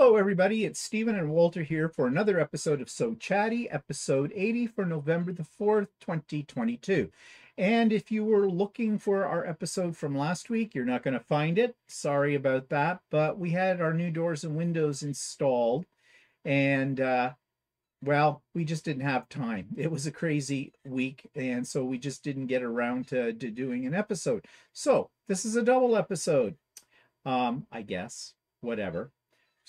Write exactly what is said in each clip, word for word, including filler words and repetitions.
Hello, everybody. It's Stephen and Walter here for another episode of So Chatty, episode eighty for November the fourth, twenty twenty-two. And if you were looking for our episode from last week, you're not going to find it. Sorry about that. But we had our new doors and windows installed. And, uh, well, we just didn't have time. It was a crazy week. And so we just didn't get around to, to doing an episode. So this is a double episode, um, I guess, whatever.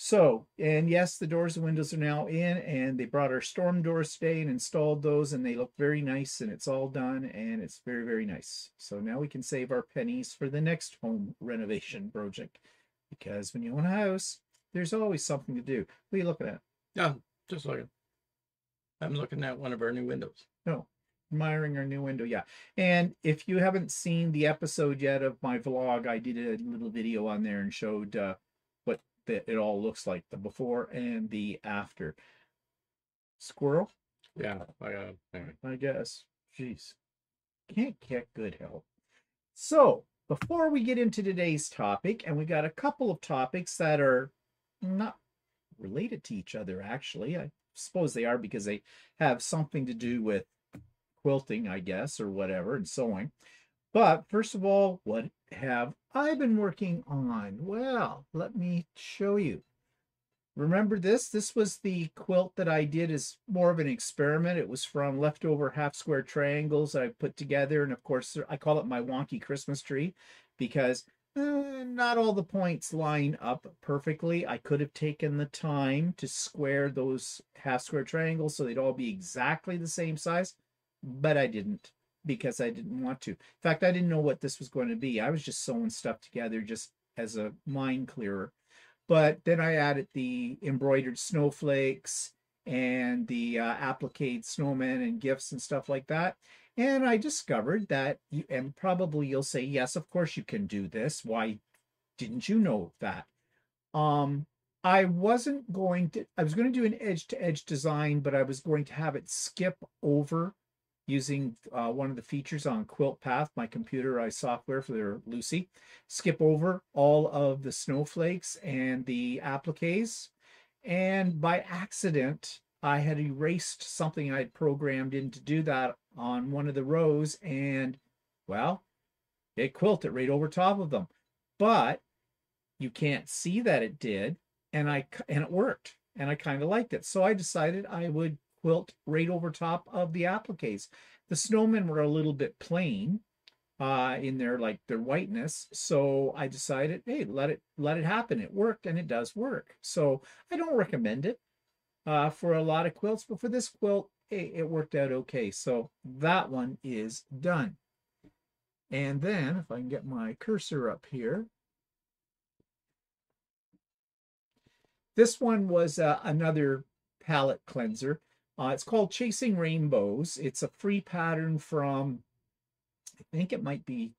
So, and yes, the doors and windows are now in, and they brought our storm doors today and installed those, and they look very nice, and it's all done, and it's very, very nice. So now we can save our pennies for the next home renovation project, because when you own a house, there's always something to do. What are you looking at? Yeah, just looking. I'm looking at one of our new windows. No, admiring our new window, yeah. And if you haven't seen the episode yet of my vlog, I did a little video on there and showed... Uh, It, it all looks like the before and the after. Squirrel? Yeah, I, uh, anyway. I guess. Jeez. Can't get good help. So, before we get into today's topic, and we got a couple of topics that are not related to each other, actually. I suppose they are because they have something to do with quilting, I guess, or whatever, and sewing. But, first of all, what have I been working on? Well, let me show you. Remember this? This was the quilt that I did as more of an experiment. It was from leftover half-square triangles I put together. And, of course, I call it my wonky Christmas tree because eh, not all the points line up perfectly. I could have taken the time to square those half-square triangles so they'd all be exactly the same size, but I didn't. Because I didn't want to. In fact, I didn't know what this was going to be. I was just sewing stuff together just as a mind clearer. But then I added the embroidered snowflakes and the uh, appliqued snowmen and gifts and stuff like that. And I discovered that, you, and probably you'll say, yes, of course you can do this. Why didn't you know that? Um, I wasn't going to, I was going to do an edge-to-edge design, but I was going to have it skip over using uh, one of the features on Quilt Path, my computerized software for their Lucy, skip over all of the snowflakes and the appliques. And by accident, I had erased something I had programmed in to do that on one of the rows. And, well, it quilted right over top of them. But you can't see that it did, and, I, and it worked. And I kind of liked it. So I decided I would quilt right over top of the appliques. The snowmen were a little bit plain uh, in their like their whiteness, so I decided, hey, let it let it happen. It worked, and it does work. So I don't recommend it uh, for a lot of quilts, but for this quilt, hey, it worked out okay. So that one is done. And then, if I can get my cursor up here, this one was uh, another palette cleanser. Uh, it's called Chasing Rainbows. It's a free pattern from, I think it might be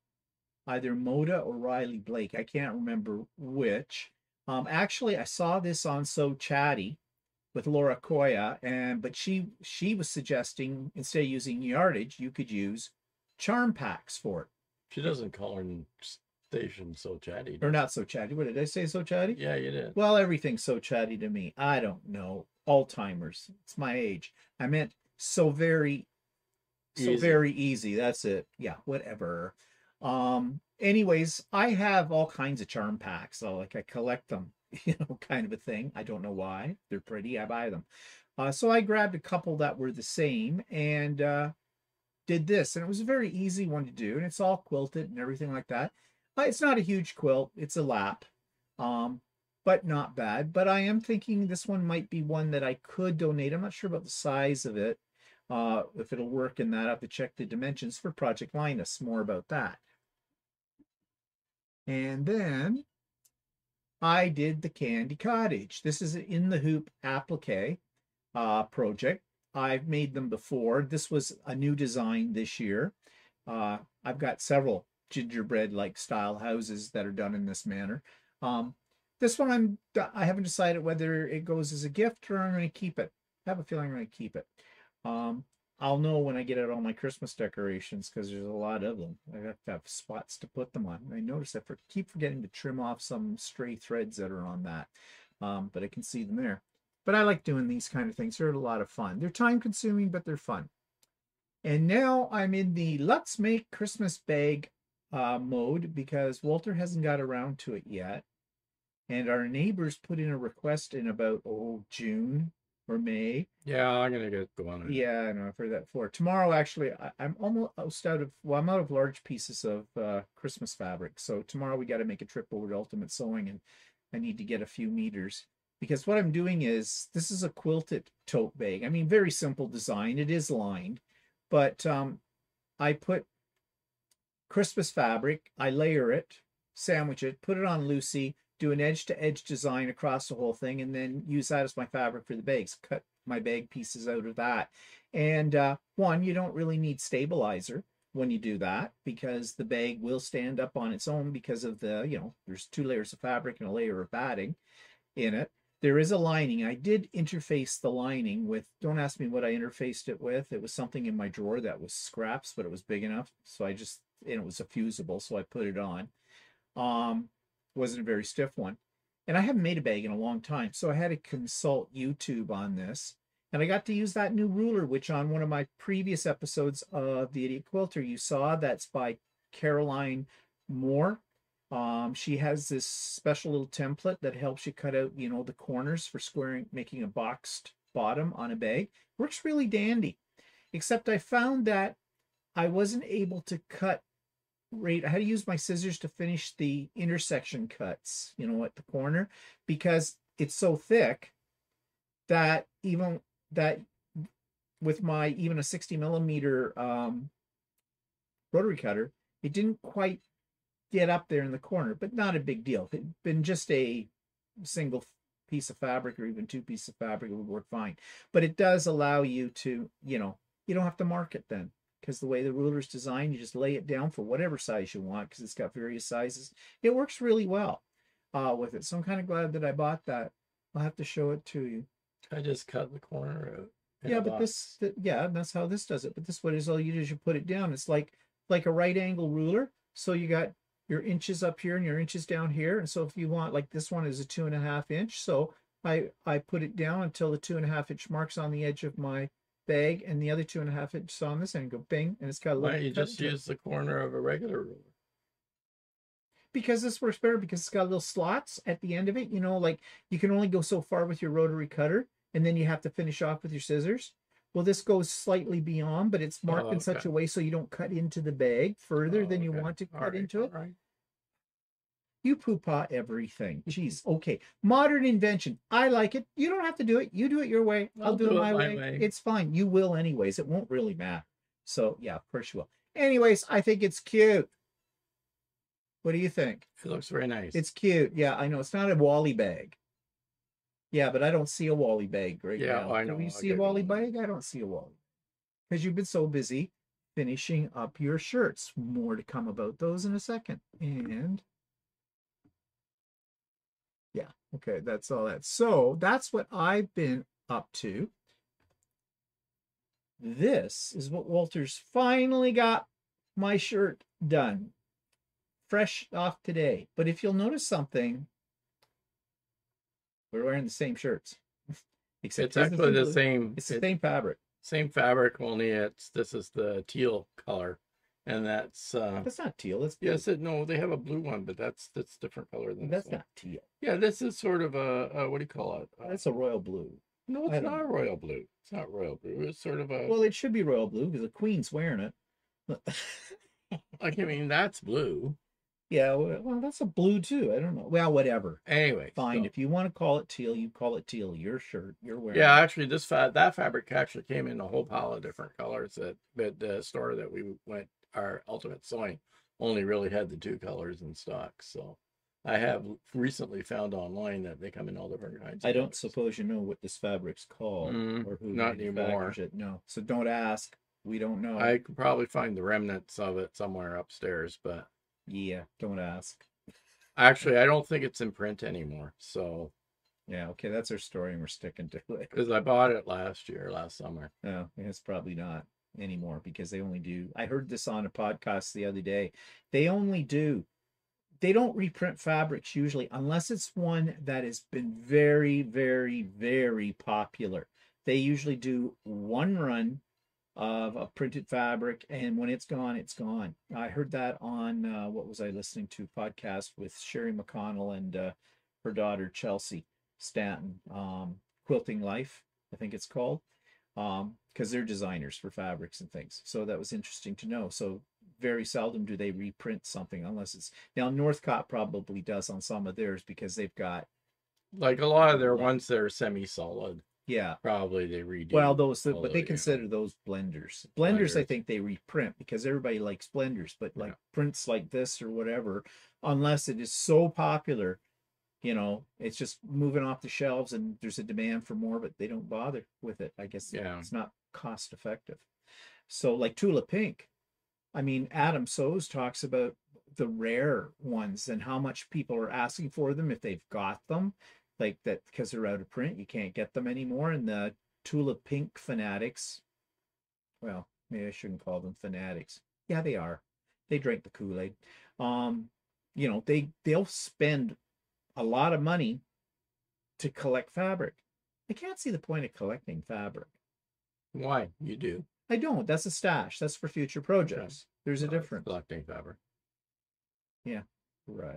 either Moda or Riley Blake. I can't remember which. Um, actually, I saw this on So Chatty with Laura Koya, and but she she was suggesting instead of using yardage, you could use charm packs for it. She doesn't call her station So Chatty. Or not So Chatty. What did I say? So Chatty? Yeah, you did. Well, everything's So Chatty to me. I don't know. Alzheimer's. It's my age. I meant so very, so easy. very easy. That's it. Yeah, whatever. Um, anyways, I have all kinds of charm packs. So like I collect them, you know, kind of a thing. I don't know why. They're pretty. I buy them. Uh, so I grabbed a couple that were the same and uh, did this. And it was a very easy one to do. And it's all quilted and everything like that. But it's not a huge quilt. It's a lap. Um, But not bad. But I am thinking this one might be one that I could donate. I'm not sure about the size of it. Uh, if it'll work in that, I have to check the dimensions for Project Linus. More about that. And then I did the Candy Cottage. This is an In the Hoop applique uh, project. I've made them before. This was a new design this year. Uh, I've got several gingerbread-like style houses that are done in this manner. Um, This one, I'm, I haven't decided whether it goes as a gift or I'm going to keep it. I have a feeling I'm going to keep it. Um, I'll know when I get out all my Christmas decorations because there's a lot of them. I have to have spots to put them on. I noticed I keep forgetting to trim off some stray threads that are on that. um, but I can see them there. But I like doing these kind of things. They're a lot of fun. They're time consuming, but they're fun. And now I'm in the Let's Make Christmas Bag uh, mode because Walter hasn't got around to it yet. And our neighbors put in a request in about, oh, June or May. Yeah, I'm going to get the one. Yeah, I know. I've heard that before. Tomorrow, actually, I, I'm almost out of, well, I'm out of large pieces of uh, Christmas fabric. So tomorrow we got to make a trip over to Ultimate Sewing, and I need to get a few meters. Because what I'm doing is, this is a quilted tote bag. I mean, very simple design. It is lined. But um, I put Christmas fabric, I layer it, sandwich it, put it on Lucy, do an edge-to-edge design across the whole thing, and then use that as my fabric for the bags. Cut my bag pieces out of that. And uh, one, you don't really need stabilizer when you do that, because the bag will stand up on its own because of the, you know, there's two layers of fabric and a layer of batting in it. There is a lining. I did interface the lining with, don't ask me what I interfaced it with. It was something in my drawer that was scraps, but it was big enough. So I just, and it was a fusible, so I put it on. Um, wasn't a very stiff one. And I haven't made a bag in a long time, so I had to consult YouTube on this. And I got to use that new ruler, which on one of my previous episodes of The Idiot Quilter, you saw that's by Caroline Moore. Um, she has this special little template that helps you cut out, you know, the corners for squaring, making a boxed bottom on a bag. Works really dandy, except I found that I wasn't able to cut right. I had to use my scissors to finish the intersection cuts, you know, at the corner, because it's so thick that even that with my, even a sixty millimeter um, rotary cutter, it didn't quite get up there in the corner, but not a big deal. If it had been just a single piece of fabric or even two pieces of fabric, it would work fine. But it does allow you to, you know, you don't have to mark it then, because the way the ruler's designed, you just lay it down for whatever size you want, because it's got various sizes. It works really well uh, with it. So I'm kind of glad that I bought that. I'll have to show it to you. I just cut the corner out. Yeah, but this, th yeah, that's how this does it. But this one is all you do is you put it down. It's like, like a right angle ruler. So you got your inches up here and your inches down here. And so if you want, like this one is a two and a half inch. So I, I put it down until the two and a half inch mark's on the edge of my bag and the other two and a half inches on this end, go bing. And it's got a little. Why don't you just use the corner of a regular ruler? Because this works better because it's got little slots at the end of it. You know, like you can only go so far with your rotary cutter and then you have to finish off with your scissors. Well, this goes slightly beyond, but it's marked oh, okay. in such a way so you don't cut into the bag further oh, than you okay. want to cut right, into it. Right. You poo-pah everything. Jeez. Okay. Modern invention. I like it. You don't have to do it. You do it your way. I'll, I'll do, do it my, it my way. way. It's fine. You will anyways. It won't really matter. So, yeah, of course you will. Anyways, I think it's cute. What do you think? It looks very nice. It's cute. Yeah, I know. It's not a Wally bag. Yeah, but I don't see a Wally bag right yeah, now. I know. Do you I'll see a Wally bag? I don't see a Wally. Because you've been so busy finishing up your shirts. More to come about those in a second. And yeah, okay, that's all that. So that's what I've been up to. This is what Walter's finally got my shirt done. Fresh off today. But if you'll notice something, we're wearing the same shirts. Except it's actually the same. It's the same fabric. Same fabric, only it's this is the teal color, and that's uh, that's not teal. That's blue. Yes, it, no, they have a blue one, but that's that's different color than that's not teal. Yeah, this is sort of a, a what do you call it? Uh, that's a royal blue. No, it's not royal blue. It's not royal blue. It's sort of a. Well, it should be royal blue because the queen's wearing it. Like I mean, that's blue. Yeah, well, that's a blue too. I don't know. Well, whatever. Anyway, fine. So, if you want to call it teal, you call it teal. Your shirt, you're wearing. Yeah, it. actually, this fa that fabric actually came in a whole pile of different colors at the uh, store that we went. Our Ultimate Sewing only really had the two colors in stock. So, I have recently found online that they come in all different kinds. I don't colors. suppose you know what this fabric's called mm, or who not anymore. It. No, so don't ask. We don't know. I could probably find the remnants of it somewhere upstairs, but. Yeah, don't ask. Actually, I don't think it's in print anymore. So, yeah, okay, that's our story, and we're sticking to it. Because I bought it last year, last summer. No, it's probably not anymore because they only do. I heard this on a podcast the other day. They only do they don't reprint fabrics usually unless it's one that has been very, very, very popular. They usually do one run of a printed fabric, and when it's gone, it's gone. I heard that on, uh, what was I listening to, podcast with Sherry McConnell and uh, her daughter, Chelsea Stanton, um, Quilting Life, I think it's called, um, because they're designers for fabrics and things. So that was interesting to know. So very seldom do they reprint something unless it's, now Northcott probably does on some of theirs because they've got, like a lot of their ones that are semi-solid. Yeah, probably they redo. Well, those, although, but they yeah. consider those blenders. blenders. Blenders, I think they reprint because everybody likes blenders, but like yeah. prints like this or whatever, unless it is so popular, you know, it's just moving off the shelves and there's a demand for more, but they don't bother with it. I guess yeah. it's not cost effective. So like Tula Pink, I mean, Adam Sews talks about the rare ones and how much people are asking for them if they've got them. Like that, because they're out of print, you can't get them anymore. And the Tula Pink fanatics, well, maybe I shouldn't call them fanatics. Yeah, they are. They drink the Kool-Aid. Um, you know, they they'll spend a lot of money to collect fabric. I can't see the point of collecting fabric. Why? You do? I don't. That's a stash. That's for future projects. Okay. There's a no, difference. Collecting fabric. Yeah. Right.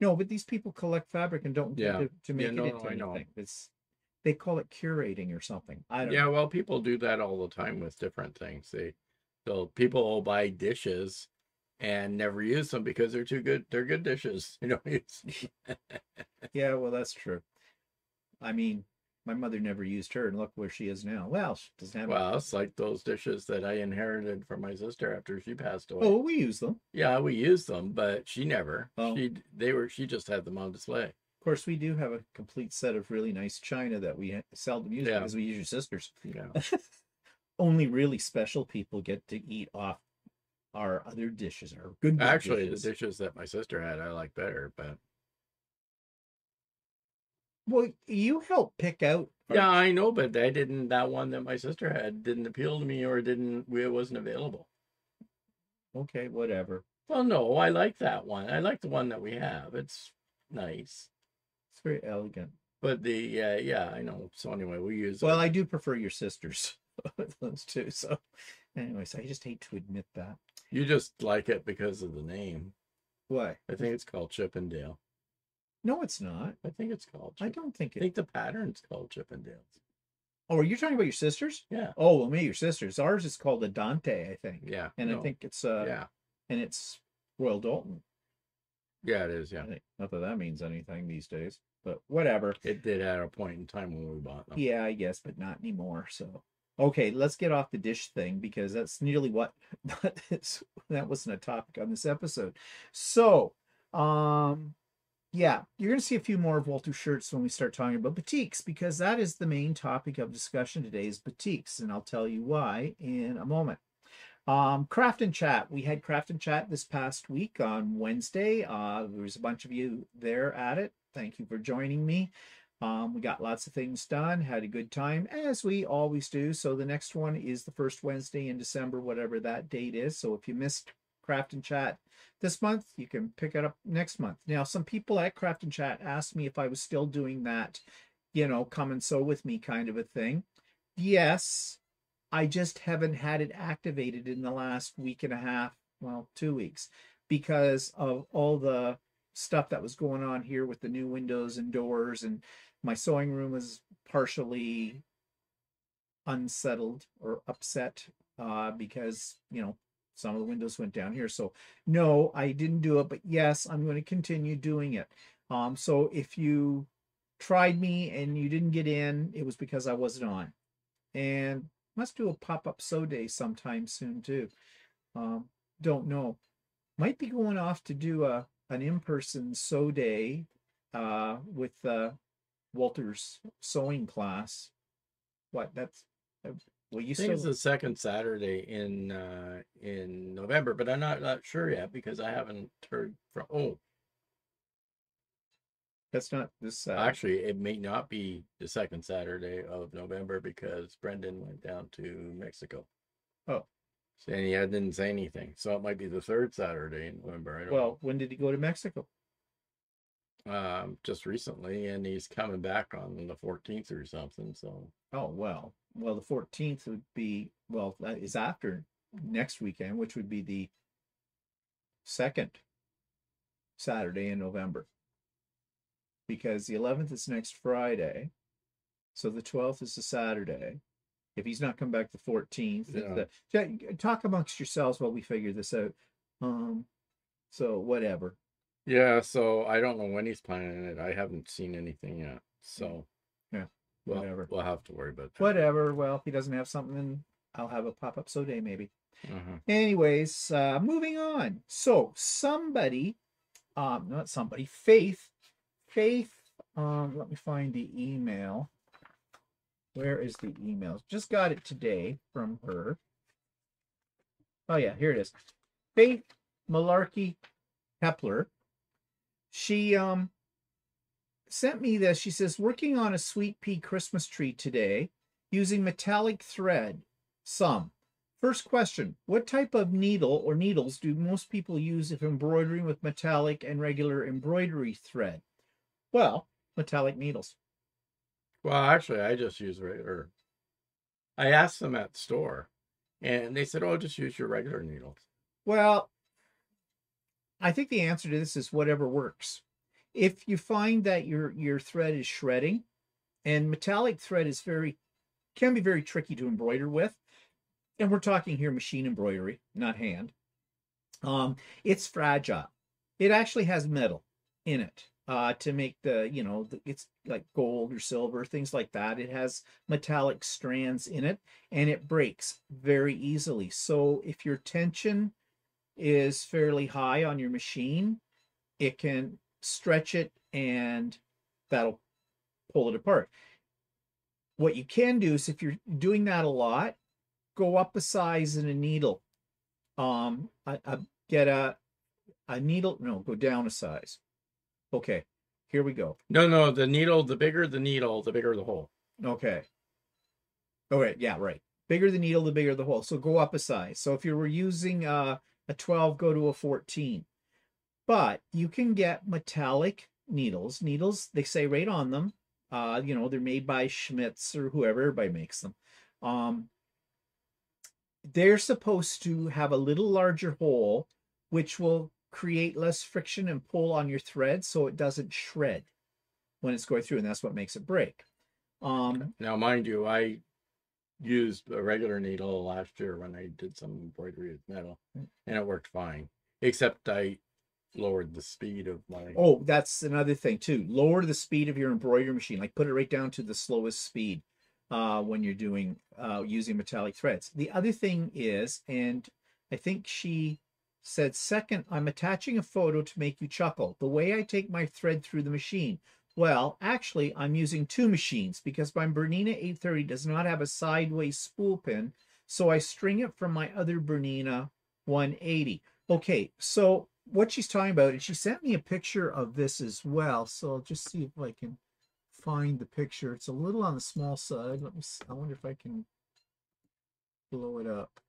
No, but these people collect fabric and don't yeah. to, to make yeah, no, it into no, anything. It's, they call it curating or something. I don't yeah, know. Well, people do that all the time with different things. They, so people will buy dishes and never use them because they're too good. They're good dishes, you know. It's... yeah, well, that's true. I mean, my mother never used her, and look where she is now. Well, she doesn't have. Well, it's like those dishes that I inherited from my sister after she passed away. Oh, we use them. Yeah, we use them, but she never. Oh. She they were. She just had them on display. Of course, we do have a complete set of really nice china that we seldom use yeah. because we use your sisters. Yeah. Only really special people get to eat off our other dishes. Our good dishes. Actually, the dishes that my sister had, I like better, but. Well, you helped pick out. Parts. Yeah, I know, but I didn't. That one that my sister had didn't appeal to me, or didn't. It wasn't available. Okay, whatever. Well, no, I like that one. I like the one that we have. It's nice. It's very elegant. But the uh, yeah, I know. So anyway, we use. Well, it. I do prefer your sisters. Those two. So, anyways, I just hate to admit that. You just like it because of the name. Why? I think it's called Chippendale. No, it's not. I think it's called. Chip I don't think it. I think the pattern's called Chippendales. Oh, are you talking about your sisters? Yeah. Oh, well, me, your sisters. Ours is called a Dante, I think. Yeah. And no. I think it's uh. Yeah. And it's Royal Dalton. Yeah, it is. Yeah. Not that that means anything these days, but whatever. It did at a point in time when we bought them. Yeah, I guess, but not anymore. So, okay, let's get off the dish thing because that's nearly what that is. That wasn't a topic on this episode. So, um. yeah, you're going to see a few more of Walter's shirts when we start talking about batiks, because that is the main topic of discussion today is batiks, and I'll tell you why in a moment. Um, Craft and Chat. We had Craft and Chat this past week on Wednesday. Uh, there was a bunch of you there at it. Thank you for joining me. Um, we got lots of things done, had a good time, as we always do. So the next one is the first Wednesday in December, whatever that date is. So if you missed Craft and Chat this month, you can pick it up next month. Now, some people at Craft and Chat asked me if I was still doing that, you know, come and sew with me kind of a thing. Yes, I just haven't had it activated in the last week and a half, well, two weeks, because of all the stuff that was going on here with the new windows and doors, and my sewing room was partially unsettled or upset uh, because, you know, some of the windows went down here. So no, I didn't do it, but yes, I'm going to continue doing it. Um, so if you tried me and you didn't get in, it was because I wasn't on. And must do a pop-up sew day sometime soon too. Um, don't know. Might be going off to do a an in-person sew day uh, with uh, Walter's sewing class. What? That's... Uh, Well, you I think still... it's the second Saturday in uh, in November, but I'm not, not sure yet because I haven't heard from. Oh, that's not this Saturday. Actually, it may not be the second Saturday of November because Brendan went down to Mexico. Oh, And he didn't say anything. So it might be the third Saturday in November. I don't well, know. When did he go to Mexico? Um, just recently, and he's coming back on the fourteenth or something. So. Oh, well. Well, the fourteenth would be, well, that is after next weekend, which would be the second Saturday in November. Because the eleventh is next Friday. So the twelfth is a Saturday. If he's not come back the fourteenth, yeah. the, talk amongst yourselves while we figure this out. Um, so whatever. Yeah. So I don't know when he's planning it. I haven't seen anything yet. So yeah, we'll, whatever. We'll have to worry about that. Whatever. Well, if he doesn't have something, then I'll have a pop-up so day maybe. Uh-huh. Anyways, uh, moving on. So somebody, um, not somebody, Faith, Faith. Um, let me find the email. Where is the emails? Just got it today from her. Oh, yeah, here it is. Faith Malarkey Kepler. She um, sent me this. She says, working on a sweet pea Christmas tree today using metallic thread. Some. First question, what type of needle or needles do most people use if embroidering with metallic and regular embroidery thread? Well, metallic needles. Well, actually, I just use regular. I asked them at the store, and they said, oh, just use your regular needles. Well, I think the answer to this is whatever works. If you find that your, your thread is shredding, and metallic thread is very, can be very tricky to embroider with, and we're talking here machine embroidery, not hand, um, it's fragile. It actually has metal in it. Uh, to make the, you know, the, it's like gold or silver, things like that. It has metallic strands in it, and it breaks very easily. So if your tension is fairly high on your machine, it can stretch it, and that'll pull it apart. What you can do is, if you're doing that a lot, go up a size in a needle. Um, I, I get a, a needle, no, go down a size. Okay, here we go. No, no, the needle, the bigger the needle, the bigger the hole. Okay. All right, yeah, right. Bigger the needle, the bigger the hole. So go up a size. So if you were using uh, a twelve, go to a fourteen. But you can get metallic needles. Needles, they say right on them. Uh, you know, they're made by Schmitz or whoever. Everybody makes them. Um, they're supposed to have a little larger hole, which will create less friction and pull on your thread so it doesn't shred when it's going through, and that's what makes it break. Um, now, mind you, I used a regular needle last year when I did some embroidery with metal, and it worked fine, except I lowered the speed of my... Oh, that's another thing, too. Lower the speed of your embroidery machine. Like, put it right down to the slowest speed uh, when you're doing uh, using metallic threads. The other thing is, and I think she... said, second, I'm attaching a photo to make you chuckle. The way I take my thread through the machine. Well, actually, I'm using two machines because my Bernina eight thirty does not have a sideways spool pin, so I string it from my other Bernina one eighty. Okay, so what she's talking about, and she sent me a picture of this as well, so I'll just see if I can find the picture. It's a little on the small side. Let me see. I wonder if I can blow it up.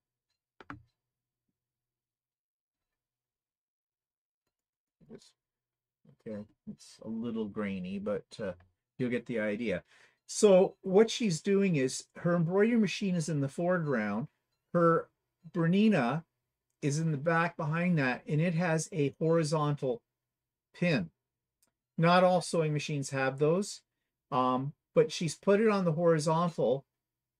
Okay, it's a little grainy, but uh, you'll get the idea. So what she's doing is her embroidery machine is in the foreground, her Bernina is in the back behind that, and it has a horizontal pin. Not all sewing machines have those, um, but she's put it on the horizontal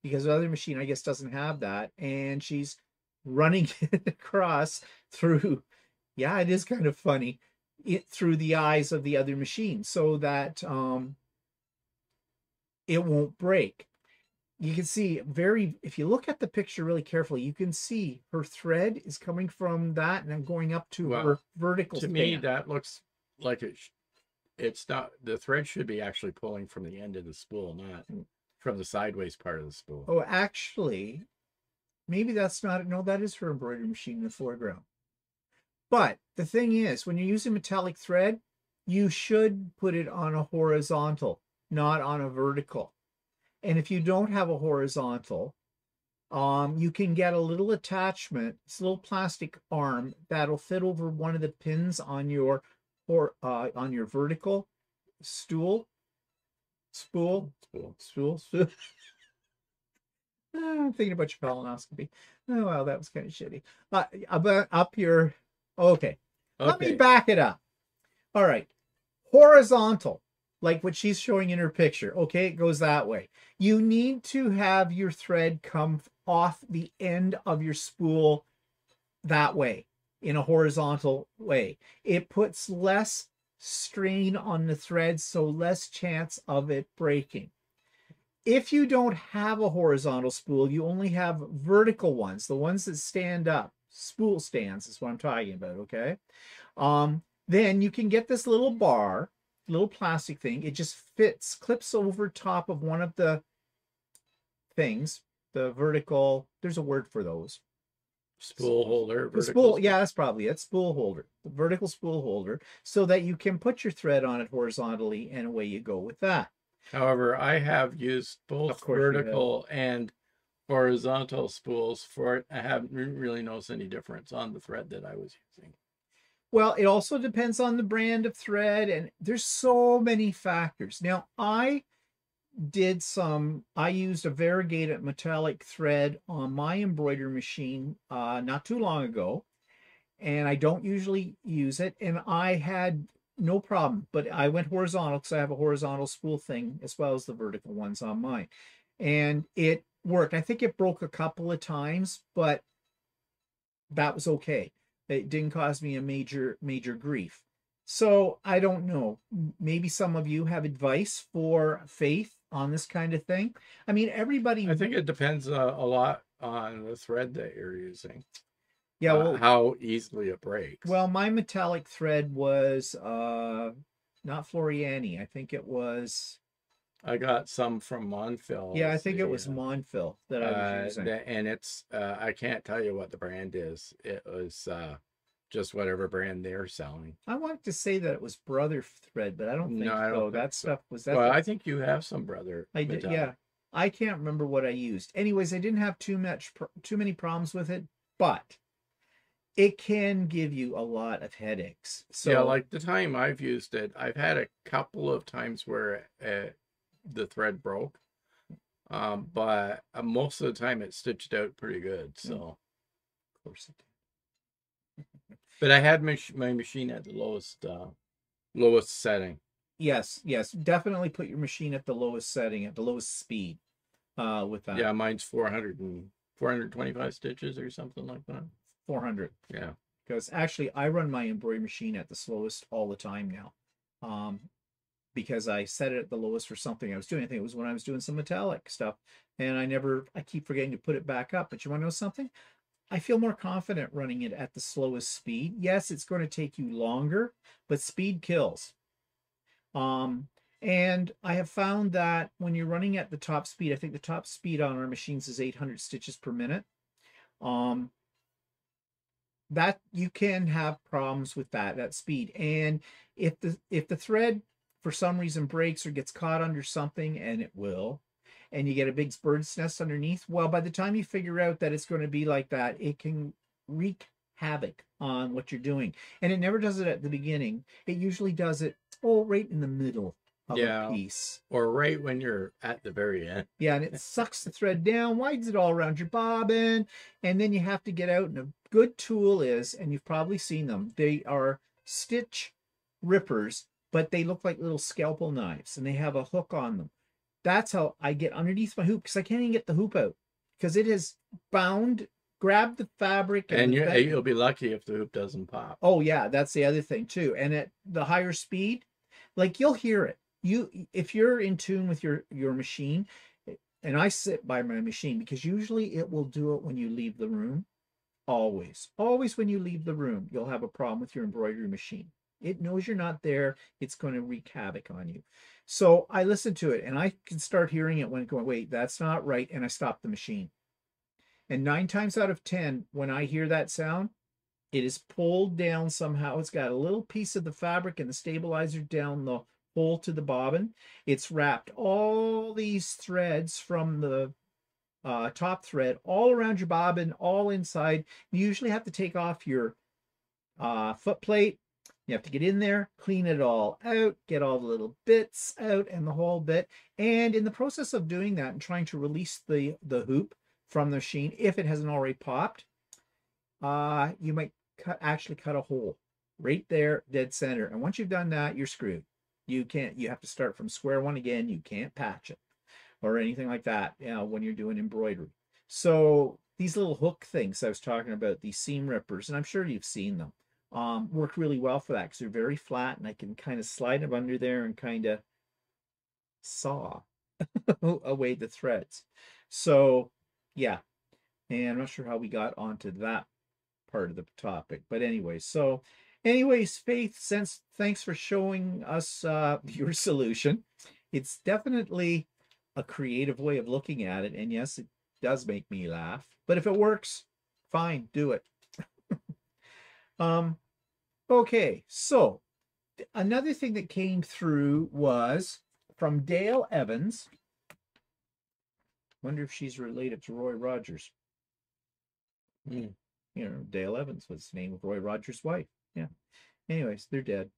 because the other machine, I guess, doesn't have that, and she's running it across through. Yeah, it is kind of funny. It through the eyes of the other machine so that um, it won't break. You can see very, if you look at the picture really carefully, you can see her thread is coming from that and then going up to well, her vertical. To span. me, that looks like it. It's not, the thread should be actually pulling from the end of the spool, not from the sideways part of the spool. Oh, actually, maybe that's not, no, that is her embroidery machine in the foreground. But the thing is, when you're using metallic thread, you should put it on a horizontal, not on a vertical. And if you don't have a horizontal, Um, you can get a little attachment. It's a little plastic arm that'll fit over one of the pins on your or uh, on your vertical stool, spool, spool, spool. spool. Oh, I'm thinking about your colonoscopy. Oh, well, that was kind of shitty. Uh, about up your. Okay. okay, let me back it up. All right, horizontal, like what she's showing in her picture. Okay, it goes that way. You need to have your thread come off the end of your spool that way, in a horizontal way. It puts less strain on the thread, so less chance of it breaking. If you don't have a horizontal spool, you only have vertical ones, the ones that stand up. Spool stands is what I'm talking about, okay? Um, then you can get this little bar, little plastic thing. It just fits, clips over top of one of the things, the vertical, there's a word for those. Spool holder. Vertical spool, spool, yeah, that's probably it, spool holder, the vertical spool holder, so that you can put your thread on it horizontally and away you go with that. However, I have used both vertical and horizontal spools for it. I haven't really noticed any difference on the thread that I was using. Well, it also depends on the brand of thread, and there's so many factors. Now, I did some, I used a variegated metallic thread on my embroidery machine uh, not too long ago, and I don't usually use it, and I had no problem, but I went horizontal because I have a horizontal spool thing as well as the vertical ones on mine, and it worked. I think it broke a couple of times, but that was okay. It didn't cause me a major major grief. So I don't know, maybe some of you have advice for Faith on this kind of thing. I mean, everybody, I think it depends uh, a lot on the thread that you're using. Yeah, well, uh, how easily it breaks. Well, my metallic thread was uh, not Floriani. I think it was. I got some from Monfil. Yeah, I think the, it was Monfil that I was uh, using. And it's uh, I can't tell you what the brand is. It was uh, just whatever brand they're selling. I wanted to say that it was Brother Thread, but I don't think no, I don't so. Think that so. Stuff was that. Well, the... I think you have some Brother. I did. Metallic. Yeah, I can't remember what I used. Anyways, I didn't have too much too many problems with it, but it can give you a lot of headaches. So yeah, like the time I've used it, I've had a couple of times where uh, the thread broke, um, but uh, most of the time it stitched out pretty good. So, of course it did. But I had my, my machine at the lowest uh, lowest setting. Yes, yes, definitely put your machine at the lowest setting, at the lowest speed. Uh, with that, yeah, mine's four hundred and four twenty-five stitches or something like that. four hundred. Yeah, because actually I run my embroidery machine at the slowest all the time now, um because I set it at the lowest for something I was doing. I think it was when I was doing some metallic stuff, and I never I keep forgetting to put it back up. But you want to know something? I feel more confident running it at the slowest speed. Yes, it's going to take you longer, but speed kills. um And I have found that when you're running at the top speed, I think the top speed on our machines is eight hundred stitches per minute. Um, that you can have problems with that that speed. And if the if the thread for some reason breaks or gets caught under something, and it will, and you get a big bird's nest underneath, well, by the time you figure out that it's going to be like that, it can wreak havoc on what you're doing. And it never does it at the beginning. It usually does it oh right in the middle of yeah, a piece, or right when you're at the very end. Yeah, and it sucks the thread down, widens it all around your bobbin, and then you have to get out. And a good tool is, and you've probably seen them, they are stitch rippers, but they look like little scalpel knives, and they have a hook on them. That's how I get underneath my hoop, because I can't even get the hoop out, because it is bound, grabbed the fabric. And, and you, the you'll be lucky if the hoop doesn't pop. Oh yeah, that's the other thing too. And at the higher speed, like you'll hear it. You, if you're in tune with your, your machine, and I sit by my machine because usually it will do it when you leave the room. Always, always when you leave the room, you'll have a problem with your embroidery machine. It knows you're not there. It's going to wreak havoc on you. So I listen to it, and I can start hearing it when it's going, wait, that's not right. And I stop the machine. And nine times out of ten, when I hear that sound, it is pulled down somehow. It's got a little piece of the fabric and the stabilizer down the hole to the bobbin. It's wrapped all these threads from the uh, top thread all around your bobbin, all inside. You usually have to take off your uh, foot plate. You have to get in there, clean it all out, get all the little bits out and the whole bit. And in the process of doing that and trying to release the, the hoop from the machine, if it hasn't already popped, uh, you might cut, actually cut a hole right there, dead center. And once you've done that, you're screwed. You can't, you have to start from square one again. You can't patch it or anything like that, you know, when you're doing embroidery. So these little hook things I was talking about, these seam rippers, and I'm sure you've seen them. Um, work really well for that because they're very flat and I can kind of slide them under there and kind of saw away the threads. So yeah, and I'm not sure how we got onto that part of the topic, but anyway, so anyways, Faith, since thanks for showing us uh, your solution. It's definitely a creative way of looking at it, and yes, it does make me laugh, but if it works, fine, do it. um Okay, so another thing that came through was from Dale Evans. Wonder if she's related to Roy Rogers. Mm. You know, Dale Evans was the name of Roy Rogers' wife. Yeah. Anyways, they're dead.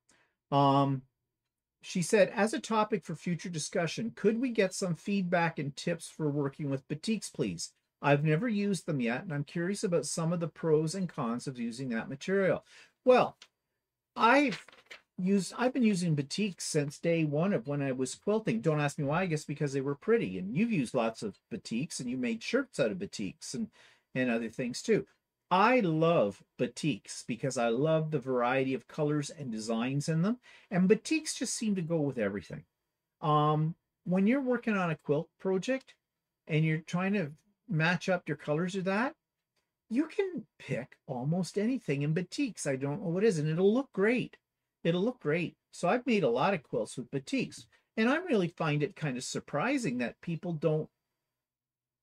Um, she said, as a topic for future discussion, could we get some feedback and tips for working with batiks, please? I've never used them yet, and I'm curious about some of the pros and cons of using that material. Well, I've used, I've been using batiks since day one of when I was quilting. Don't ask me why, I guess because they were pretty. And you've used lots of batiks, and you made shirts out of batiks and, and other things too. I love batiks because I love the variety of colors and designs in them. And batiks just seem to go with everything. Um, when you're working on a quilt project and you're trying to match up your colors or that, you can pick almost anything in batiks. I don't know what it is, and it'll look great. It'll look great. So I've made a lot of quilts with batiks, and I really find it kind of surprising that people don't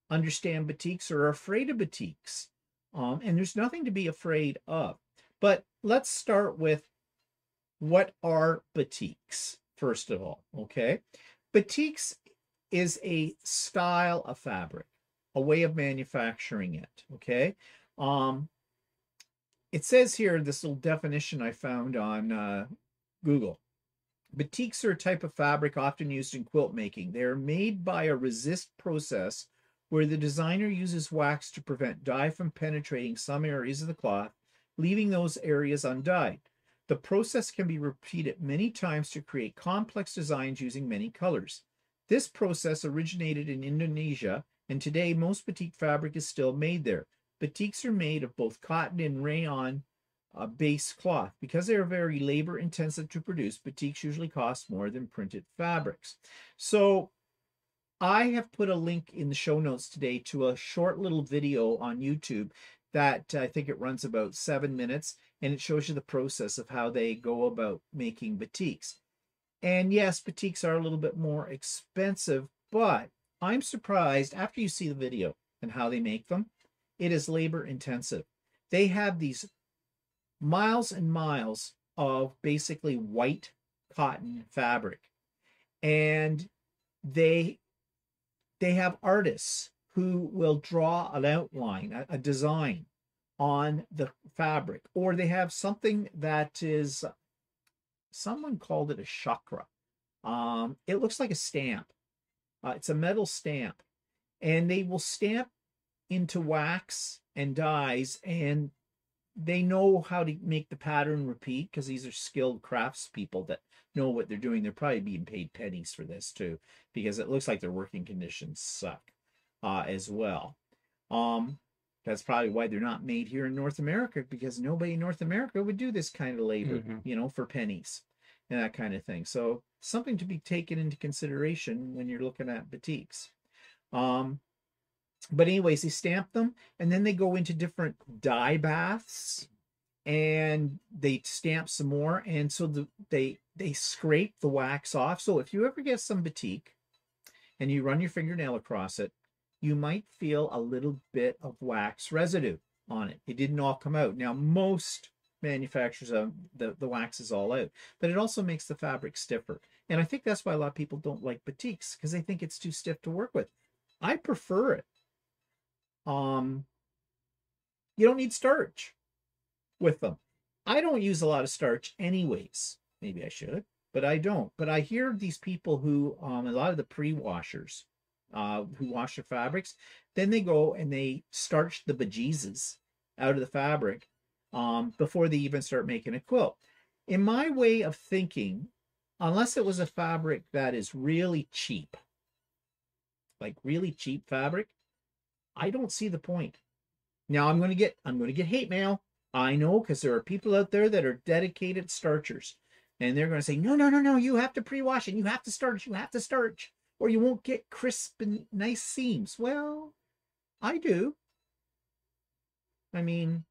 understand batiks or are afraid of batiks. Um, and there's nothing to be afraid of. But let's start with what are batiks, first of all, okay? Batiks is a style of fabric, a way of manufacturing it, okay? Um, it says here, this little definition I found on uh, Google. Batiks are a type of fabric often used in quilt making. They are made by a resist process where the designer uses wax to prevent dye from penetrating some areas of the cloth, leaving those areas undyed. The process can be repeated many times to create complex designs using many colors. This process originated in Indonesia, and today most batik fabric is still made there. Batiks are made of both cotton and rayon uh, base cloth. Because they are very labor intensive to produce, batiks usually cost more than printed fabrics. So I have put a link in the show notes today to a short little video on YouTube that I think it runs about seven minutes, and it shows you the process of how they go about making batiks. And yes, batiks are a little bit more expensive, but I'm surprised after you see the video and how they make them, it is labor intensive. They have these miles and miles of basically white cotton fabric, and they They have artists who will draw an outline, a, a design on the fabric, or they have something that is, someone called it a chakra. Um, it looks like a stamp. Uh, it's a metal stamp, and they will stamp into wax and dyes, and they know how to make the pattern repeat because these are skilled craftspeople that know what they're doing. They're probably being paid pennies for this too, because it looks like their working conditions suck uh, as well. Um, that's probably why they're not made here in North America, because nobody in North America would do this kind of labor, mm-hmm. you know, for pennies and that kind of thing. So something to be taken into consideration when you're looking at batiks. Um, but anyways, they stamp them, and then they go into different dye baths, and they stamp some more, and so the, they they scrape the wax off. So if you ever get some batik and you run your fingernail across it, you might feel a little bit of wax residue on it. It didn't all come out. Now, most manufacturers, um, the, the wax is all out, but it also makes the fabric stiffer. And I think that's why a lot of people don't like batiks, because they think it's too stiff to work with. I prefer it. Um, you don't need starch with them. I don't use a lot of starch anyways. Maybe I should, but I don't. But I hear these people who, um, a lot of the pre-washers uh, who wash their fabrics, then they go and they starch the bejesus out of the fabric um, before they even start making a quilt. In my way of thinking, unless it was a fabric that is really cheap, like really cheap fabric, I don't see the point. Now I'm going to get, I'm going to get hate mail. I know, because there are people out there that are dedicated starchers, and they're going to say, no, no, no, no, you have to pre-wash it. You have to starch, you have to starch, or you won't get crisp and nice seams. Well, I do. I mean,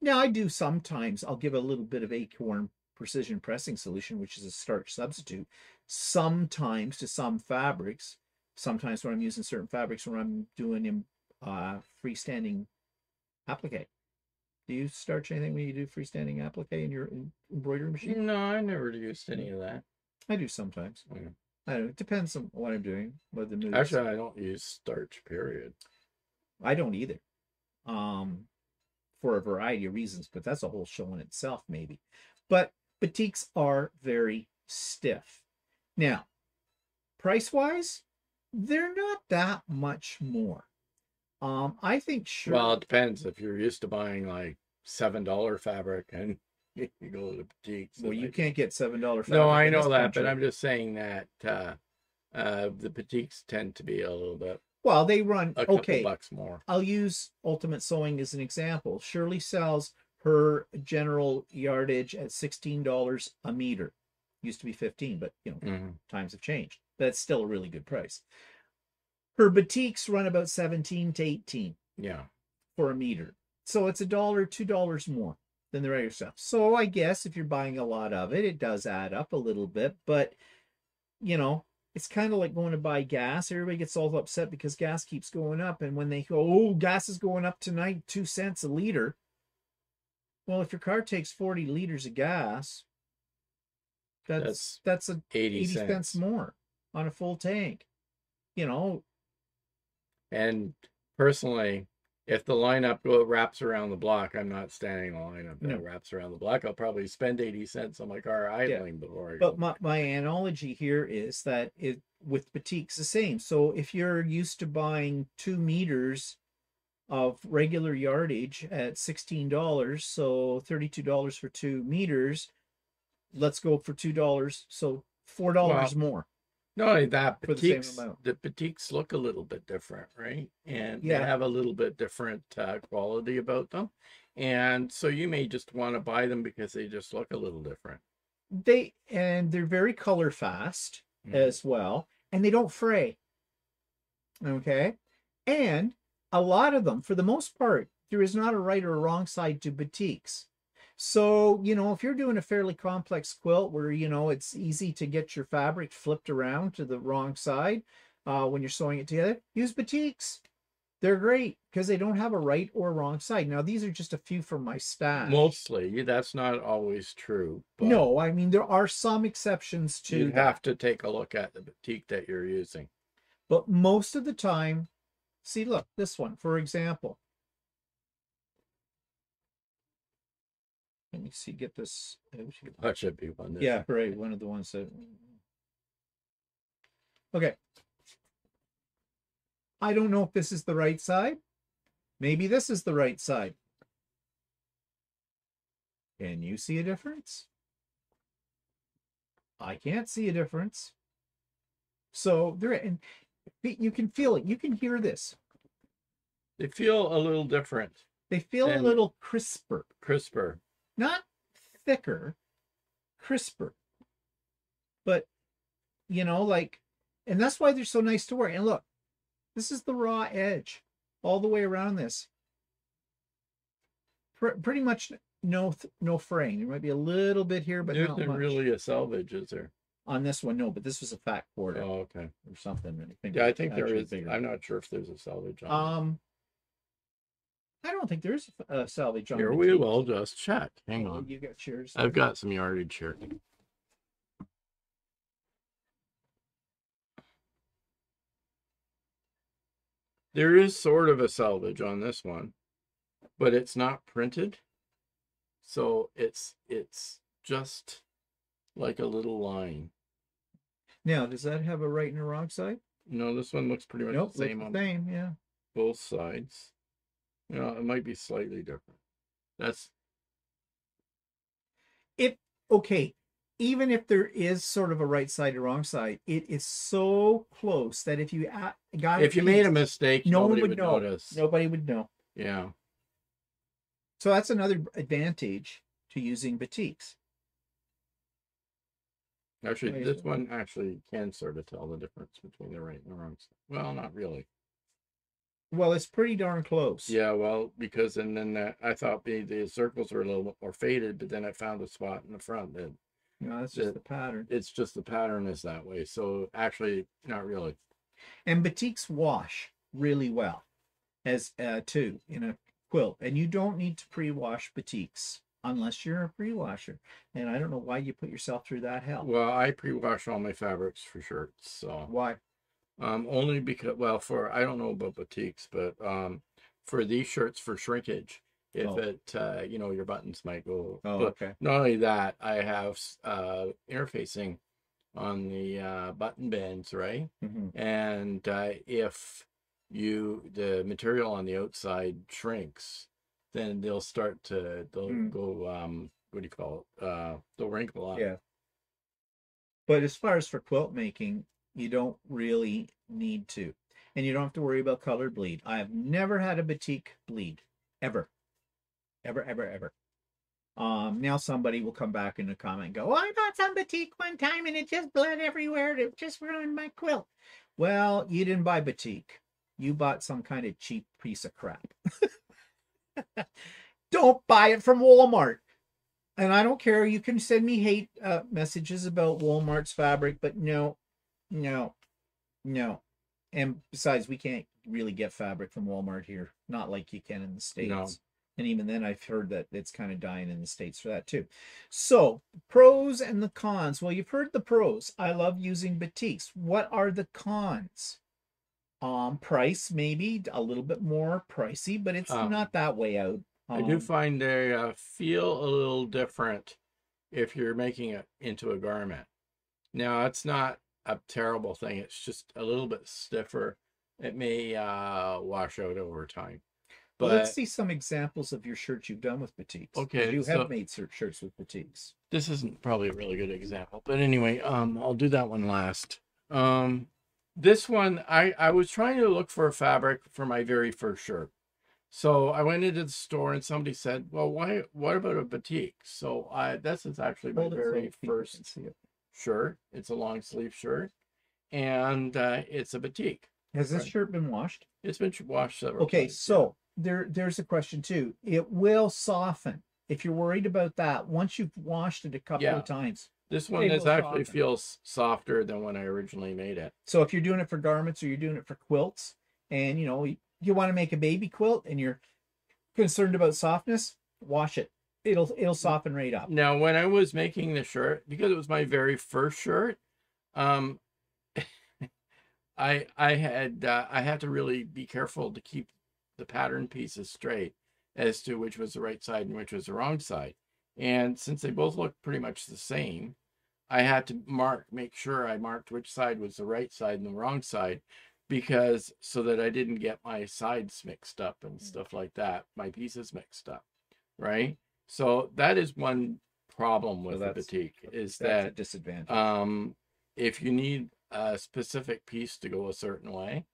now I do sometimes. I'll give a little bit of Acorn precision pressing solution, which is a starch substitute, sometimes to some fabrics. Sometimes when I'm using certain fabrics, when I'm doing in uh, freestanding applique. Do you starch anything when you do freestanding applique in your embroidery machine? No, I never used any of that. I do sometimes. Mm. I don't know. It depends on what I'm doing. What the mood Actually, is. I don't use starch, period. I don't either. Um, for a variety of reasons, but that's a whole show in itself, maybe. But batiks are very stiff. Now, price-wise, they're not that much more. Um, I think sure. Well, it depends if you're used to buying like seven dollar fabric and you go to the boutiques. Well, you like, can't get seven dollar fabric. No, I know that, but I'm just saying that uh, uh, the boutiques tend to be a little bit. Well, they run a couple okay. bucks more. I'll use Ultimate Sewing as an example. Shirley sells her general yardage at sixteen dollars a meter. Used to be fifteen, but you know mm-hmm. times have changed. That's still a really good price. Her batiks run about seventeen to eighteen yeah. for a meter. So it's a dollar, two dollars more than the regular stuff. So I guess if you're buying a lot of it, it does add up a little bit. But, you know, it's kind of like going to buy gas. Everybody gets all upset because gas keeps going up. And when they go, oh, gas is going up tonight, two cents a liter. Well, if your car takes forty liters of gas, that's that's, that's a eighty cents. eighty cents more on a full tank, you know. And personally, if the lineup wraps around the block, I'm not standing the lineup that no. wraps around the block. I'll probably spend eighty cents on my car idling yeah. before I But my, my analogy here is that it with batiks the same. So if you're used to buying two meters of regular yardage at sixteen dollars, so thirty-two dollars for two meters, let's go for two dollars, so four dollars well, more. No, only that, batiks, the, the batiks look a little bit different, right? And yeah. they have a little bit different uh, quality about them. And so you may just want to buy them because they just look a little different. They And they're very color fast mm. as well. And they don't fray. Okay? And a lot of them, for the most part, there is not a right or a wrong side to batiks. So, you know, if you're doing a fairly complex quilt where, you know, it's easy to get your fabric flipped around to the wrong side uh, when you're sewing it together, use batiks. They're great because they don't have a right or wrong side. Now, these are just a few from my stash. Mostly. That's not always true. But no, I mean, there are some exceptions to You'd have that. to take a look at the batik that you're using. But most of the time, see, look, this one, for example. Let me see, get this. That should be one. Yeah, right. One of the ones that. Okay. I don't know if this is the right side. Maybe this is the right side. Can you see a difference? I can't see a difference. So there, and you can feel it. You can hear this. They feel a little different. They feel a little crisper. Crisper. Not thicker, crisper, but, you know, like, and that's why they're so nice to wear. And look, this is the raw edge all the way around this. Pr pretty much no no fraying. There might be a little bit here, but There's not much. There's really a salvage, is there? On this one, no, but this was a fat quarter. Oh, okay. Or something. I yeah, I think there is. Bigger. I'm not sure if there's a salvage on Um. That. I don't think there's a salvage on Here we teams. will just check. Hang on. You got yours. I've got some yardage here. There is sort of a salvage on this one, but it's not printed. So it's it's just like a little line. Now, does that have a right and a wrong side? No, this one looks pretty much nope, the same on the same, yeah. Both sides. You know, it might be slightly different. That's it. Okay, even if there is sort of a right side or wrong side, it is so close that if you got if you made a mistake, no one would notice. Nobody would know. Yeah. So that's another advantage to using batiks. Actually, this one actually can sort of tell the difference between the right and the wrong side. Well, not really. Well, it's pretty darn close. Yeah, well, because and then that, I thought the, the circles were a little bit more faded, but then I found a spot in the front that no, that's that, just the pattern. It's just the pattern is that way. So actually, not really. And batiks wash really well as uh, too in a quilt, and you don't need to pre-wash batiks unless you're a pre-washer. And I don't know why you put yourself through that hell. Well, I pre-wash all my fabrics for shirts. So why? Um, only because, well, for, I don't know about batiks, but um, for these shirts for shrinkage, if oh. it, uh, you know, your buttons might go. Oh, but okay. Not only that, I have uh, interfacing on the uh, button bands, right? Mm-hmm. And uh, if you, the material on the outside shrinks, then they'll start to, they'll mm. go, um, what do you call it? Uh, they'll wrinkle up. Yeah. But as far as for quilt making, you don't really need to. And you don't have to worry about color bleed. I have never had a batik bleed. Ever. Ever, ever, ever. Um, now somebody will come back in the comment and go, oh, I bought some batik one time and it just bled everywhere. And it just ruined my quilt. Well, you didn't buy batik. You bought some kind of cheap piece of crap. Don't buy it from Walmart. And I don't care. You can send me hate uh, messages about Walmart's fabric, but no. No, no. And besides, we can't really get fabric from Walmart here. Not like you can in the States. No. And even then, I've heard that it's kind of dying in the States for that too. So, pros and the cons. Well, you've heard the pros. I love using batiks. What are the cons? Um, price, maybe. A little bit more pricey, but it's um, not that way out. Um, I do find they uh, feel a little different if you're making it into a garment. Now, it's not a terrible thing. It's just a little bit stiffer. It may uh wash out over time. But well, let's see some examples of your shirts you've done with batiks. Okay, you so have made shirts with batiks. This isn't probably a really good example, but anyway, um I'll do that one last. Um this one I I was trying to look for a fabric for my very first shirt. So I went into the store and somebody said, well, why what about a batik? So I this is actually my very first see it. shirt. It's a long sleeve shirt, and uh, it's a batik. Has this right. shirt been washed? It's been washed several okay times, so yeah. there there's a question too. It will soften if you're worried about that once you've washed it a couple yeah. of times. This one is actually soften. feels softer than when I originally made it. So if you're doing it for garments or you're doing it for quilts, and you know you, you want to make a baby quilt and you're concerned about softness, wash it. It'll it'll soften right up. Now, when I was making the shirt, because it was my very first shirt, um, I I had uh, I had to really be careful to keep the pattern pieces straight as to which was the right side and which was the wrong side. And since they both looked pretty much the same, I had to mark make sure I marked which side was the right side and the wrong side, because so that I didn't get my sides mixed up and stuff like that, my pieces mixed up, right? So that is one problem with so the batik is that a disadvantage. Um, if you need a specific piece to go a certain way,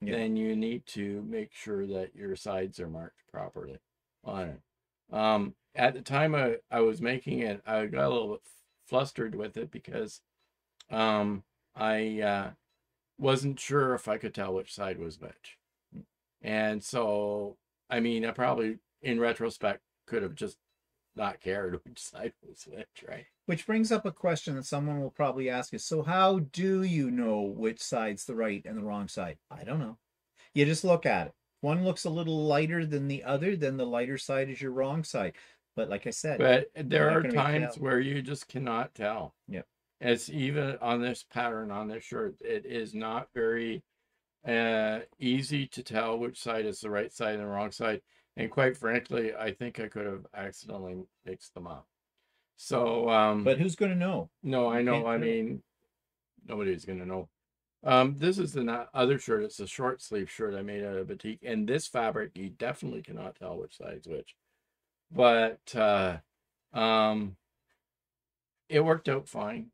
yeah. then you need to make sure that your sides are marked properly on it. Um, at the time I, I was making it, I got a little bit flustered with it because um, I uh, wasn't sure if I could tell which side was which. And so, I mean, I probably, in retrospect, could have just not cared which side was which, right? Which brings up a question that someone will probably ask is, so how do you know which side's the right and the wrong side? I don't know. You just look at it. One looks a little lighter than the other, then the lighter side is your wrong side. But like I said, but there are times where you just cannot tell. Yep. As even on this pattern on this shirt, it is not very uh, easy to tell which side is the right side and the wrong side. And quite frankly, I think I could have accidentally mixed them up. So, um, but who's going to know? No, I know. I mean, nobody's going to know. Um, this is the other shirt. It's a short sleeve shirt I made out of batik. And this fabric, you definitely cannot tell which side's which. But uh, um, it worked out fine.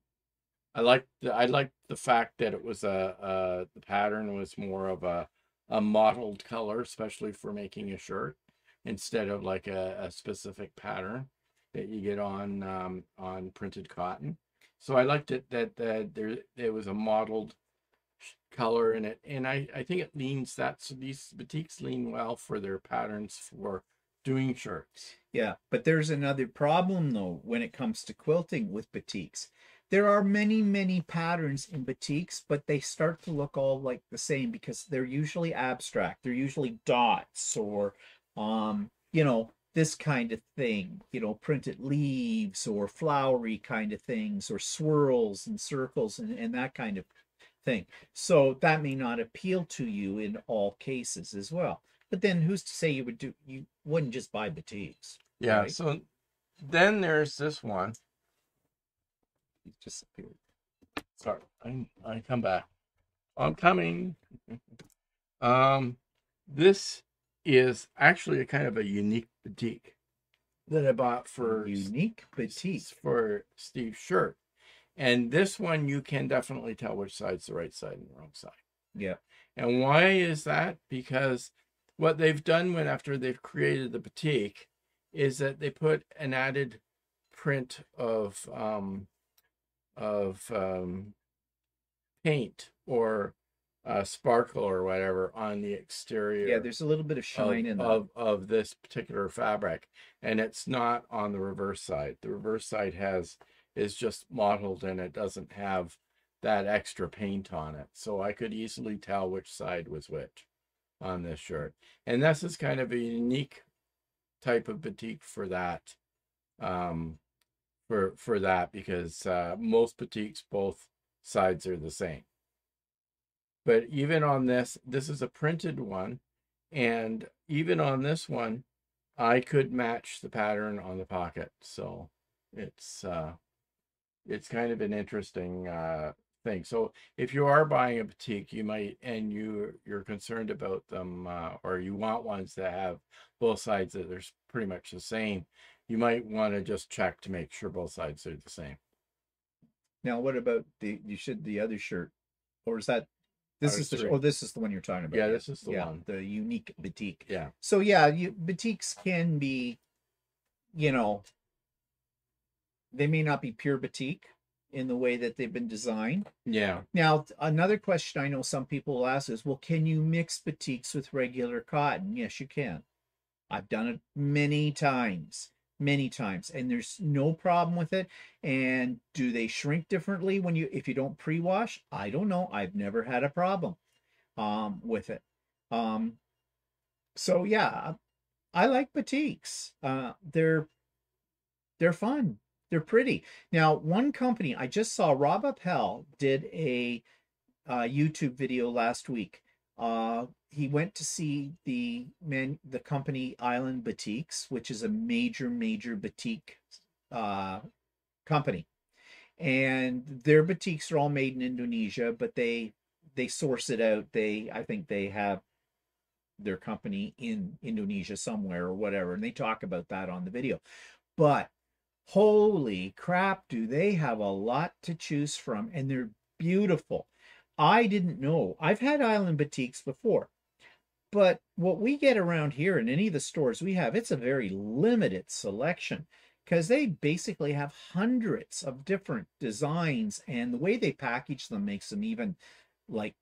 I liked the, I liked the fact that it was a, a the pattern was more of a, a mottled color, especially for making a shirt, instead of like a, a specific pattern that you get on um, on printed cotton. So I liked it that, that there it was a mottled color in it, and I I think it leans that so these batiks lean well for their patterns for doing shirts. Yeah, but there's another problem though when it comes to quilting with batiks. There are many, many patterns in batiks, but they start to look all like the same because they're usually abstract. They're usually dots or, um, you know, this kind of thing, you know, printed leaves or flowery kind of things or swirls and circles and, and that kind of thing. So that may not appeal to you in all cases as well. But then who's to say you would do, you wouldn't just buy batiks? Yeah. Right? So then there's this one. Disappeared. Sorry, I I come back. I'm coming. Um, this is actually a kind of a unique batik that I bought for unique batik for Steve's shirt, and this one you can definitely tell which side's the right side and the wrong side. Yeah, and why is that? Because what they've done when after they've created the batik is that they put an added print of um. of um paint or uh sparkle or whatever on the exterior. Yeah, there's a little bit of shine of, in of of this particular fabric, and it's not on the reverse side. The reverse side has is just mottled and it doesn't have that extra paint on it, so I could easily tell which side was which on this shirt. And this is kind of a unique type of batik for that um for for that because uh most batiks, both sides are the same. But even on this this is a printed one, and even on this one I could match the pattern on the pocket. So it's uh it's kind of an interesting uh thing. So if you are buying a batik, you might and you you're concerned about them uh, or you want ones that have both sides that they're pretty much the same, you might want to just check to make sure both sides are the same. Now, what about the, you should, the other shirt, or is that, this Outer is the, oh, this is the one you're talking about. Yeah, this is the yeah, one. The unique batik. Yeah. So yeah, you, batiks can be, you know, they may not be pure batik in the way that they've been designed. Yeah. Now, another question I know some people will ask is, well, can you mix batiks with regular cotton? Yes, you can. I've done it many times. many times and there's no problem with it. And do they shrink differently when you if you don't pre-wash? I don't know. I've never had a problem um with it. Um so yeah, I like batiks. uh they're they're fun, they're pretty. Now, one company I just saw, Rob Appell did a uh YouTube video last week. uh He went to see the man, the company Island Batiks, which is a major, major batik uh, company, and their batiks are all made in Indonesia, but they they source it out. They I think they have their company in Indonesia somewhere or whatever, and they talk about that on the video. But holy crap, do they have a lot to choose from, and they're beautiful. I didn't know. I've had Island Batiks before. But what we get around here in any of the stores we have, it's a very limited selection because they basically have hundreds of different designs, and the way they package them makes them even like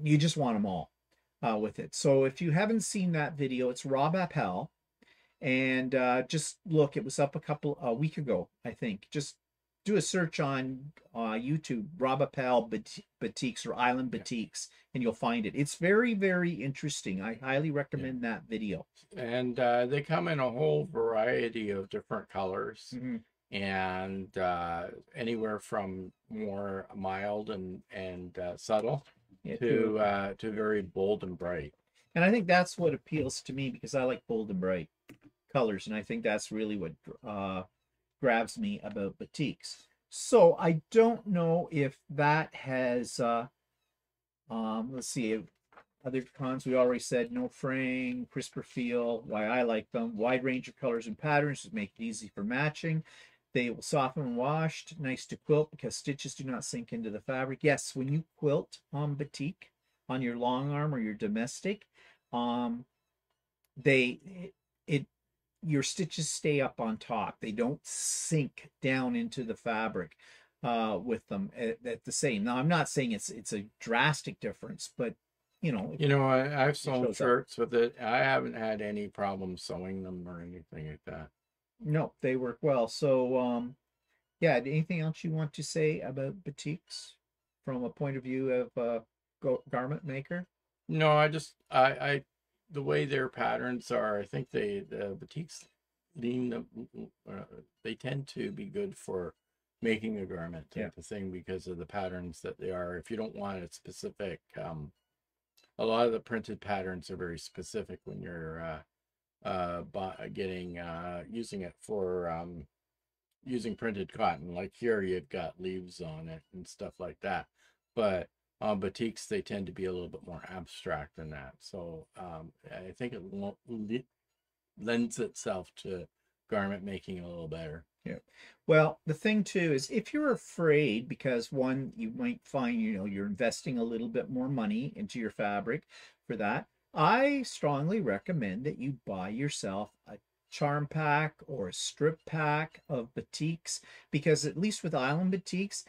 you just want them all uh, with it. So if you haven't seen that video, it's Rob Appell, and uh, just look, it was up a couple a week ago, I think. Just do a search on uh, YouTube, Rob Appell Batiks or Island Batiks, and you'll find it. It's very, very interesting. I highly recommend yeah. that video. And uh, they come in a whole variety of different colors, mm-hmm. and uh, anywhere from more mild and, and uh, subtle yeah, to uh, to very bold and bright. And I think that's what appeals to me, because I like bold and bright colors, and I think that's really what uh, grabs me about batiks. So I don't know if that has, uh, um, let's see, other cons. We already said no fraying, crisper feel, why I like them, wide range of colors and patterns to make it easy for matching. They will soften and washed, nice to quilt because stitches do not sink into the fabric. Yes, when you quilt on batik, on your long arm or your domestic, um, they, it, it your stitches stay up on top. They don't sink down into the fabric uh, with them at, at the same. Now, I'm not saying it's it's a drastic difference, but, you know. You know, I, I've sewn shirts with it. I haven't had any problem sewing them or anything like that. No, they work well. So, um, yeah, anything else you want to say about batiks from a point of view of uh, garment maker? No, I just, I, I, the way their patterns are, I think they, the batiks lean, the, uh, they tend to be good for making a garment type yeah. of thing because of the patterns that they are. If you don't want a specific, um, a lot of the printed patterns are very specific when you're uh, uh, getting, uh, using it for, um, using printed cotton. Like here, you've got leaves on it and stuff like that. But on batiks, they tend to be a little bit more abstract than that. So um, I think it lends itself to garment making a little better. Yeah. Well, the thing too is if you're afraid, because one, you might find, you know, you're investing a little bit more money into your fabric for that. I strongly recommend that you buy yourself a charm pack or a strip pack of batiks, because at least with Island Batiks,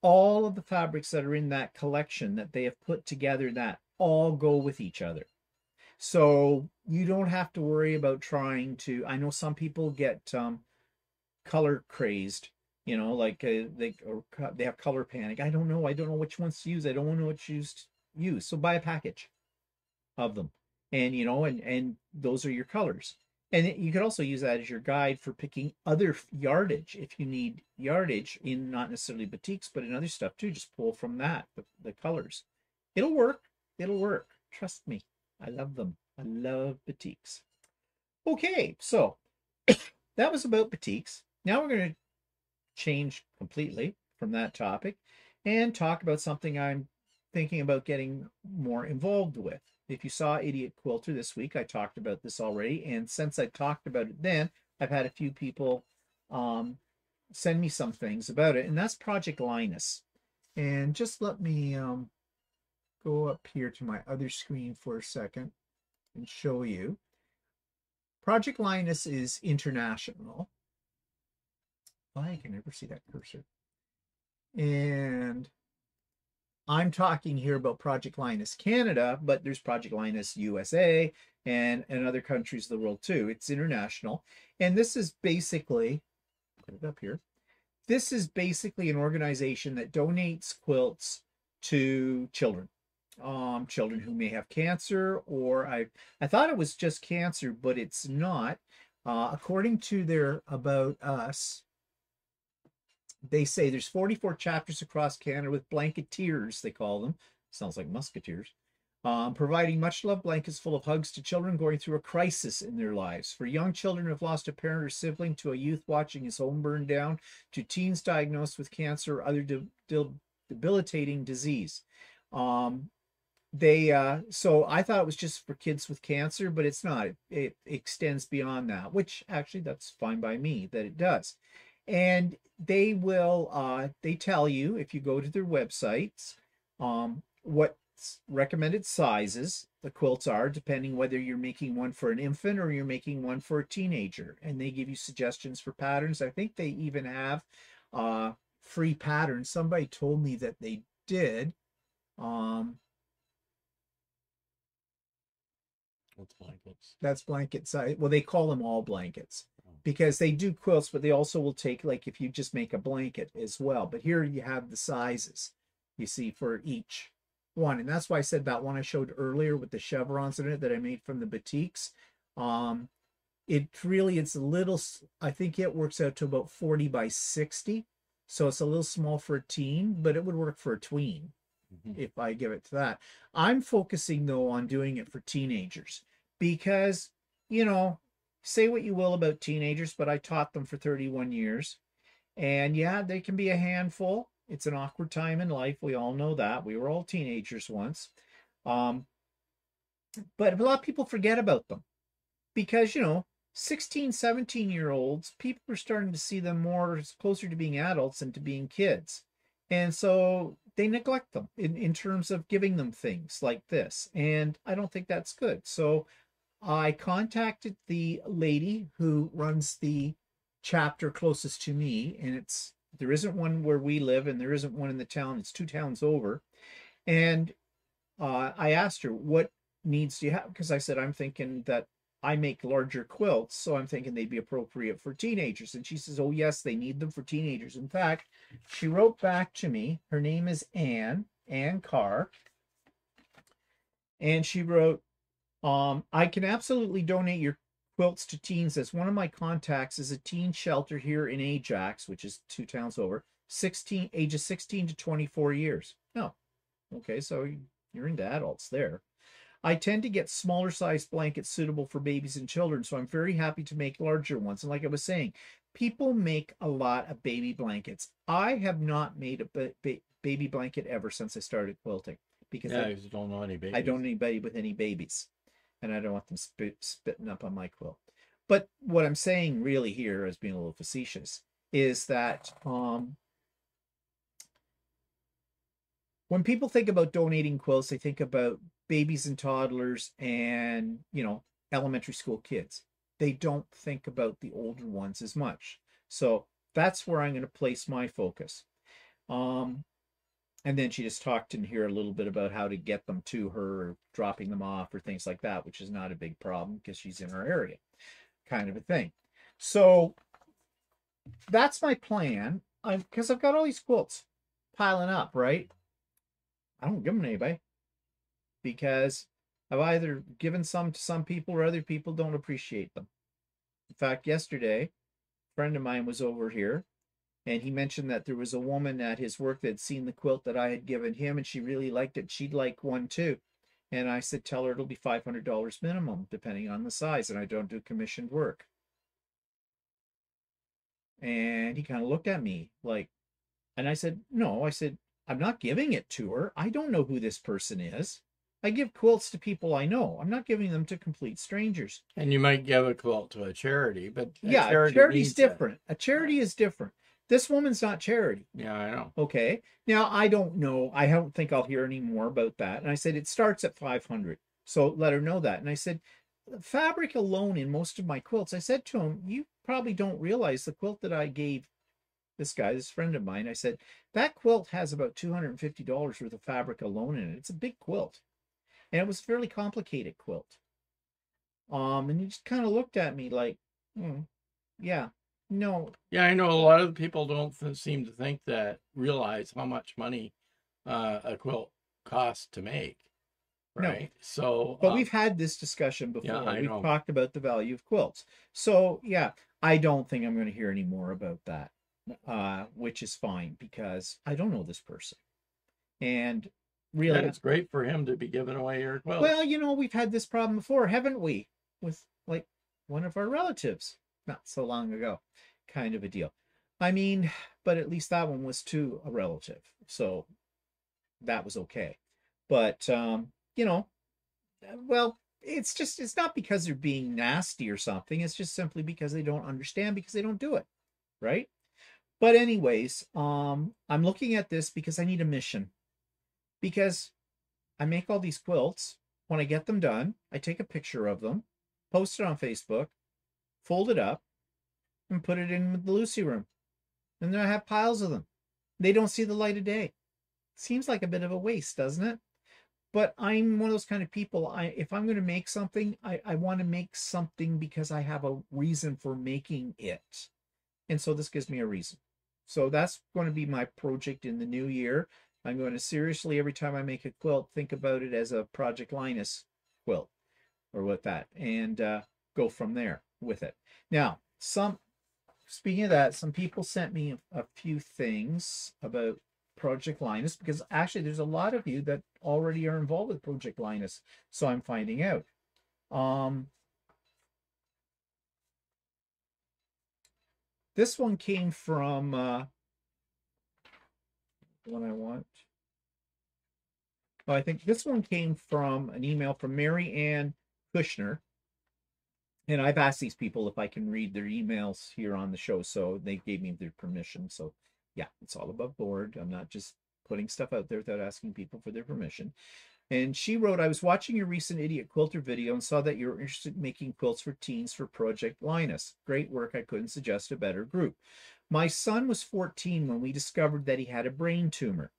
all of the fabrics that are in that collection that they have put together, that all go with each other. So you don't have to worry about trying to, I know some people get um, color crazed, you know, like uh, they or they have color panic. I don't know. I don't know which ones to use. I don't know which use to use. So buy a package of them, and, you know, and, and those are your colors. And you could also use that as your guide for picking other yardage if you need yardage in not necessarily batiks, but in other stuff too. Just pull from that, the, the colors. It'll work. It'll work. Trust me. I love them. I love batiks. Okay, so that was about batiks. Now we're going to change completely from that topic and talk about something I'm thinking about getting more involved with. If you saw Idiot Quilter this week, I talked about this already. And since I talked about it then, I've had a few people um, send me some things about it. And that's Project Linus. And just let me um, go up here to my other screen for a second and show you. Project Linus is international. I can never see that cursor. And I'm talking here about Project Linus Canada, but there's Project Linus U S A and, and other countries of the world too. It's international. And this is basically, put it up here, this is basically an organization that donates quilts to children, um, children who may have cancer, or I, I thought it was just cancer, but it's not. Uh, according to their About Us, they say there's forty-four chapters across Canada with blanketeers, they call them. Sounds like musketeers. Um, providing much-loved blankets full of hugs to children going through a crisis in their lives. For young children who have lost a parent or sibling, to a youth watching his home burn down, to teens diagnosed with cancer or other de de debilitating disease. Um, they uh, So I thought it was just for kids with cancer, but it's not. It, it extends beyond that, which actually that's fine by me that it does. And they will, uh, they tell you, if you go to their websites, um, what recommended sizes the quilts are, depending whether you're making one for an infant or you're making one for a teenager. And they give you suggestions for patterns. I think they even have uh, free patterns. Somebody told me that they did. Um, that's blankets. That's blanket size. Well, they call them all blankets, because they do quilts, but they also will take, like, if you just make a blanket as well. But here you have the sizes, you see, for each one. And that's why I said that one I showed earlier with the chevrons in it that I made from the batiks. Um, it really, it's a little, I think it works out to about forty by sixty. So it's a little small for a teen, but it would work for a tween mm-hmm. if I give it to that. I'm focusing, though, on doing it for teenagers because, you know, say what you will about teenagers, but I taught them for thirty-one years. And, yeah, they can be a handful. It's an awkward time in life. We all know that. We were all teenagers once. Um, but a lot of people forget about them because, you know, sixteen, seventeen-year-olds, people are starting to see them more closer to being adults than to being kids. And so they neglect them in, in terms of giving them things like this. And I don't think that's good. So I contacted the lady who runs the chapter closest to me. And it's there isn't one where we live and there isn't one in the town. It's two towns over. And uh, I asked her, what needs do you have? Because I said, I'm thinking that I make larger quilts, so I'm thinking they'd be appropriate for teenagers. And she says, oh, yes, they need them for teenagers. In fact, she wrote back to me. Her name is Ann, Ann Carr. And she wrote, um, I can absolutely donate your quilts to teens as one of my contacts is a teen shelter here in Ajax, which is two towns over, sixteen, ages sixteen to twenty-four years. Oh, okay, so you're into adults there. I tend to get smaller size blankets suitable for babies and children, so I'm very happy to make larger ones. And like I was saying, people make a lot of baby blankets. I have not made a ba ba baby blanket ever since I started quilting because yeah, I, I don't know any babies. I don't know anybody with any babies, and I don't want them spit, spitting up on my quilt. But what I'm saying really here, as being a little facetious, is that um, when people think about donating quilts, they think about babies and toddlers and, you know, elementary school kids. They don't think about the older ones as much. So that's where I'm going to place my focus. Um, and then she just talked in here a little bit about how to get them to her, dropping them off or things like that, which is not a big problem because she's in her area, kind of a thing. So that's my plan. I'm because I've got all these quilts piling up, right? I don't give them to anybody. Because I've either given some to some people or other people don't appreciate them. In fact, yesterday, a friend of mine was over here and he mentioned that there was a woman at his work that had seen the quilt that I had given him and she really liked it. She'd like one too. And I said, tell her it'll be five hundred dollars minimum, depending on the size. And I don't do commissioned work. And he kind of looked at me like, and I said, no, I said, I'm not giving it to her. I don't know who this person is. I give quilts to people I know. I'm not giving them to complete strangers. And you might give a quilt to a charity, but a yeah, charity charity's different. That. A charity is different. This woman's not charity. Yeah, I know. Okay. Now, I don't know. I don't think I'll hear any more about that. And I said, it starts at five hundred. So let her know that. And I said, fabric alone in most of my quilts. I said to him, you probably don't realize the quilt that I gave this guy, this friend of mine. I said, that quilt has about two hundred fifty dollars worth of fabric alone in it. It's a big quilt. And it was a fairly complicated quilt. Um, and he just kind of looked at me like, mm, yeah, no. Yeah, I know a lot of people don't seem to think that, realize how much money uh, a quilt costs to make, right? No. So, but um, we've had this discussion before. Yeah, I we've know. talked about the value of quilts. So, yeah, I don't think I'm going to hear any more about that, uh, which is fine because I don't know this person. And... really, it's great for him to be giving away your quilt. Well, you know, we've had this problem before, haven't we? With like one of our relatives not so long ago, kind of a deal. I mean, but at least that one was to a relative, so that was okay. But um, you know, well, it's just it's not because they're being nasty or something. It's just simply because they don't understand because they don't do it, right? But anyways, um, I'm looking at this because I need a mission. Because I make all these quilts. When I get them done, I take a picture of them, post it on Facebook, fold it up, and put it in the Lucy room. And then I have piles of them. They don't see the light of day. Seems like a bit of a waste, doesn't it? But I'm one of those kind of people. I, if I'm going to make something, I, I want to make something because I have a reason for making it. And so this gives me a reason. So that's going to be my project in the new year. I'm going to seriously, every time I make a quilt, think about it as a Project Linus quilt or with that and uh, go from there with it. Now, some, speaking of that, some people sent me a, a few things about Project Linus, because actually there's a lot of you that already are involved with Project Linus, so I'm finding out. Um, this one came from uh, the one I want. Well, I think this one came from an email from Mary Ann Kushner. And I've asked these people if I can read their emails here on the show, so they gave me their permission. So yeah, it's all above board. I'm not just putting stuff out there without asking people for their permission. And she wrote, I was watching your recent Idiot Quilter video and saw that you were interested in making quilts for teens for Project Linus. Great work. I couldn't suggest a better group. My son was fourteen when we discovered that he had a brain tumor.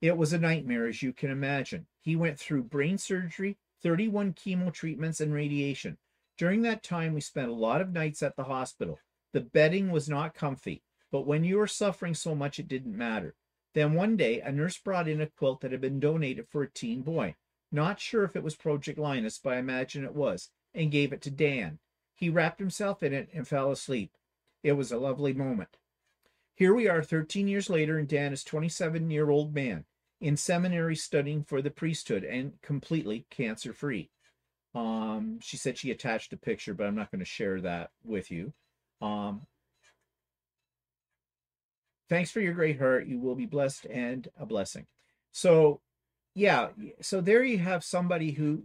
It was a nightmare, as you can imagine. He went through brain surgery, thirty-one chemo treatments, and radiation. During that time, we spent a lot of nights at the hospital. The bedding was not comfy, but when you were suffering so much, it didn't matter. Then one day, a nurse brought in a quilt that had been donated for a teen boy. Not sure if it was Project Linus, but I imagine it was, and gave it to Dan. He wrapped himself in it and fell asleep. It was a lovely moment. Here we are thirteen years later, and Dan is a twenty-seven-year-old man in seminary studying for the priesthood and completely cancer-free. Um, she said she attached a picture, but I'm not going to share that with you. Um, thanks for your great heart. You will be blessed and a blessing. So, yeah. So there you have somebody who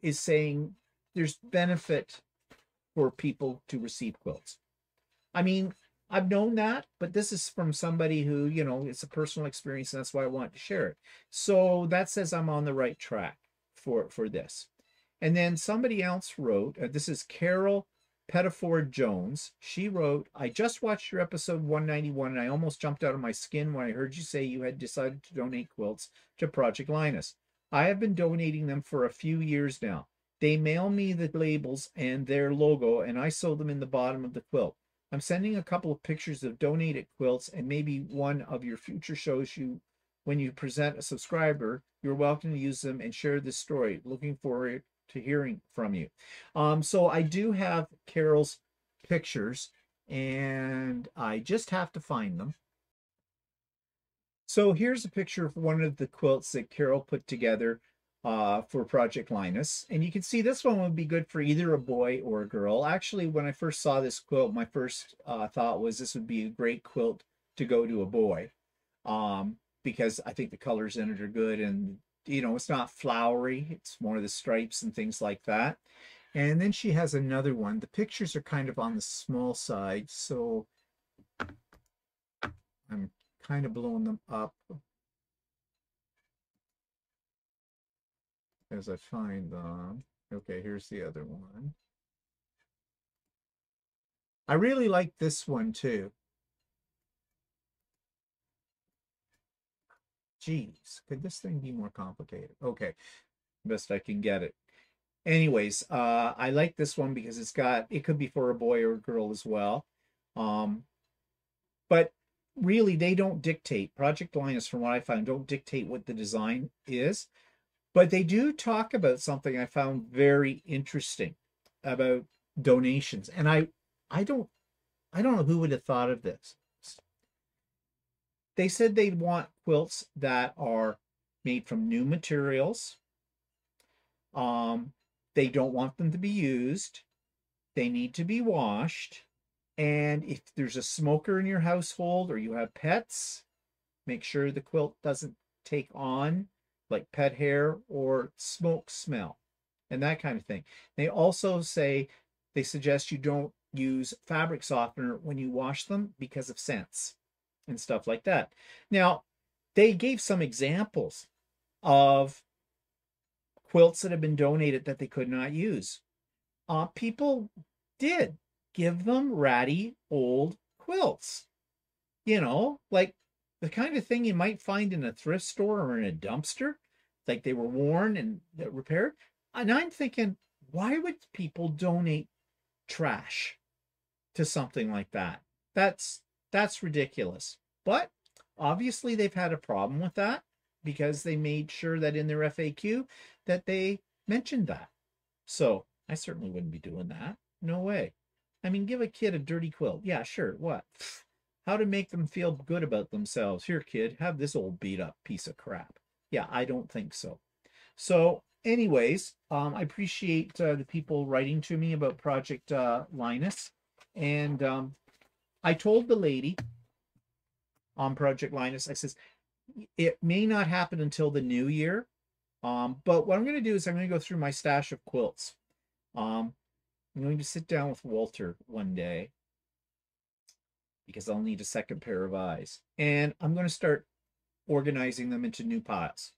is saying there's benefit for people to receive quilts. I mean, I've known that, but this is from somebody who, you know, it's a personal experience, and that's why I want to share it. So that says I'm on the right track for, for this. And then somebody else wrote, uh, this is Carol Pettiford Jones. She wrote, I just watched your episode one ninety-one and I almost jumped out of my skin when I heard you say you had decided to donate quilts to Project Linus. I have been donating them for a few years now. They mail me the labels and their logo and I sew them in the bottom of the quilt. I'm sending a couple of pictures of donated quilts and maybe one of your future shows you when you present a subscriber. You're welcome to use them and share this story. Looking forward to hearing from you. Um, so I do have Carol's pictures and I just have to find them. So here's a picture of one of the quilts that Carol put together uh, for Project Linus. And you can see this one would be good for either a boy or a girl. Actually, when I first saw this quilt, my first uh, thought was this would be a great quilt to go to a boy um, because I think the colors in it are good and you know, it's not flowery. It's more of the stripes and things like that. And then she has another one. The pictures are kind of on the small side, so I'm kind of blowing them up as I find them. Okay, here's the other one. I really like this one too. Geez, could this thing be more complicated? Okay, best I can get it. Anyways, uh, I like this one because it's got, it could be for a boy or a girl as well. Um, but really, they don't dictate. Project Linus, from what I found, don't dictate what the design is. But they do talk about something I found very interesting about donations. And I, I don't, I don't know who would have thought of this. They said they want quilts that are made from new materials. Um, they don't want them to be used. They need to be washed. And if there's a smoker in your household or you have pets, make sure the quilt doesn't take on like pet hair or smoke smell and that kind of thing. They also say they suggest you don't use fabric softener when you wash them because of scents and stuff like that. Now, they gave some examples of quilts that have been donated that they could not use. Uh, people did give them ratty old quilts, you know, like the kind of thing you might find in a thrift store or in a dumpster, like they were worn and repaired. And I'm thinking, why would people donate trash to something like that? That's That's ridiculous. But obviously they've had a problem with that because they made sure that in their F A Q that they mentioned that. So I certainly wouldn't be doing that. No way. I mean, give a kid a dirty quilt. Yeah, sure. What? how to make them feel good about themselves. Here, kid, have this old beat up piece of crap. Yeah, I don't think so. So anyways, um, I appreciate uh, the people writing to me about Project uh, Linus. And um, I told the lady on Project Linus, I says, it may not happen until the new year. Um, but what I'm going to do is I'm going to go through my stash of quilts. Um, I'm going to sit down with Walter one day, because I'll need a second pair of eyes. And I'm going to start organizing them into new piles.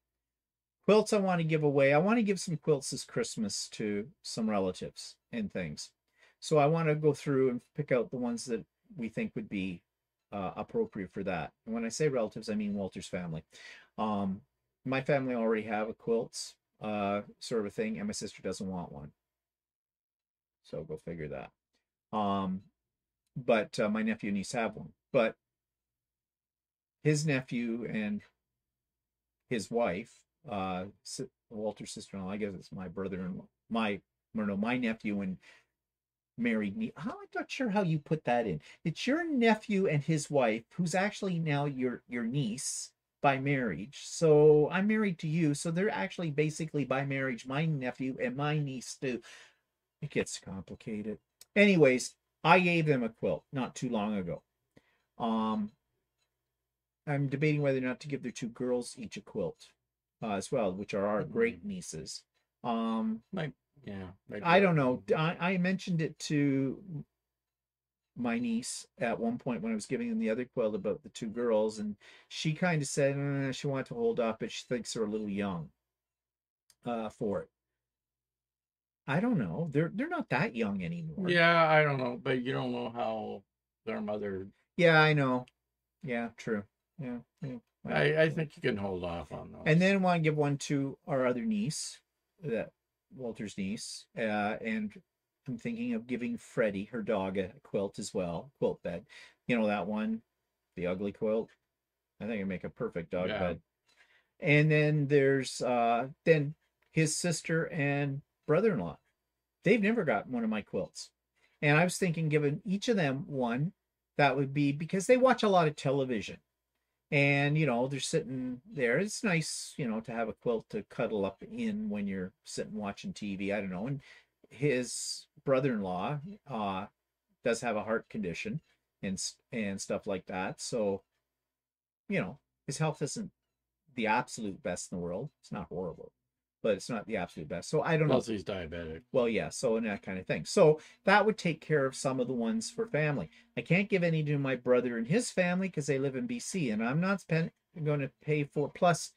Quilts I want to give away. I want to give some quilts this Christmas to some relatives and things. So I want to go through and pick out the ones that we think would be uh, appropriate for that. And when I say relatives, I mean Walter's family. Um, my family already have a quilts uh, sort of a thing, and my sister doesn't want one. So go figure that. Um, but uh, my nephew and niece have one. But his nephew and his wife, uh, Walter's sister-in-law, I guess it's my brother-in-law, my, no, my nephew and married me. I'm not sure how you put that in. It's your nephew and his wife, who's actually now your, your niece by marriage. So I'm married to you. So they're actually basically by marriage, my nephew and my niece too. It gets complicated. Anyways, I gave them a quilt not too long ago. Um, I'm debating whether or not to give their two girls each a quilt uh, as well, which are our great nieces. Um, my, yeah, my I don't know. I, I mentioned it to my niece at one point when I was giving them the other quilt about the two girls, and she kind of said eh, she wanted to hold up, but she thinks they're a little young uh, for it. I don't know. They're they're not that young anymore. Yeah, I don't know, but you don't know how their mother. Yeah, I know. Yeah, true. Yeah, yeah. I I think you can hold off on those. And then I want to give one to our other niece, that Walter's niece, uh, and I'm thinking of giving Freddie, her dog, a quilt as well, quilt bed. You know that one, the ugly quilt. I think it'd make a perfect dog yeah. bed. And then there's uh then his sister and brother-in-law, they've never gotten one of my quilts, and I was thinking giving each of them one. That would be because they watch a lot of television, and you know they're sitting there. It's nice, you know, to have a quilt to cuddle up in when you're sitting watching T V. I don't know. And his brother-in-law uh, does have a heart condition and and stuff like that, so you know his health isn't the absolute best in the world. It's not horrible, but it's not the absolute best. So I don't know. Plus he's diabetic. Well, yeah, so and that kind of thing. So that would take care of some of the ones for family. I can't give any to my brother and his family because they live in B C, and I'm not going to pay for, plus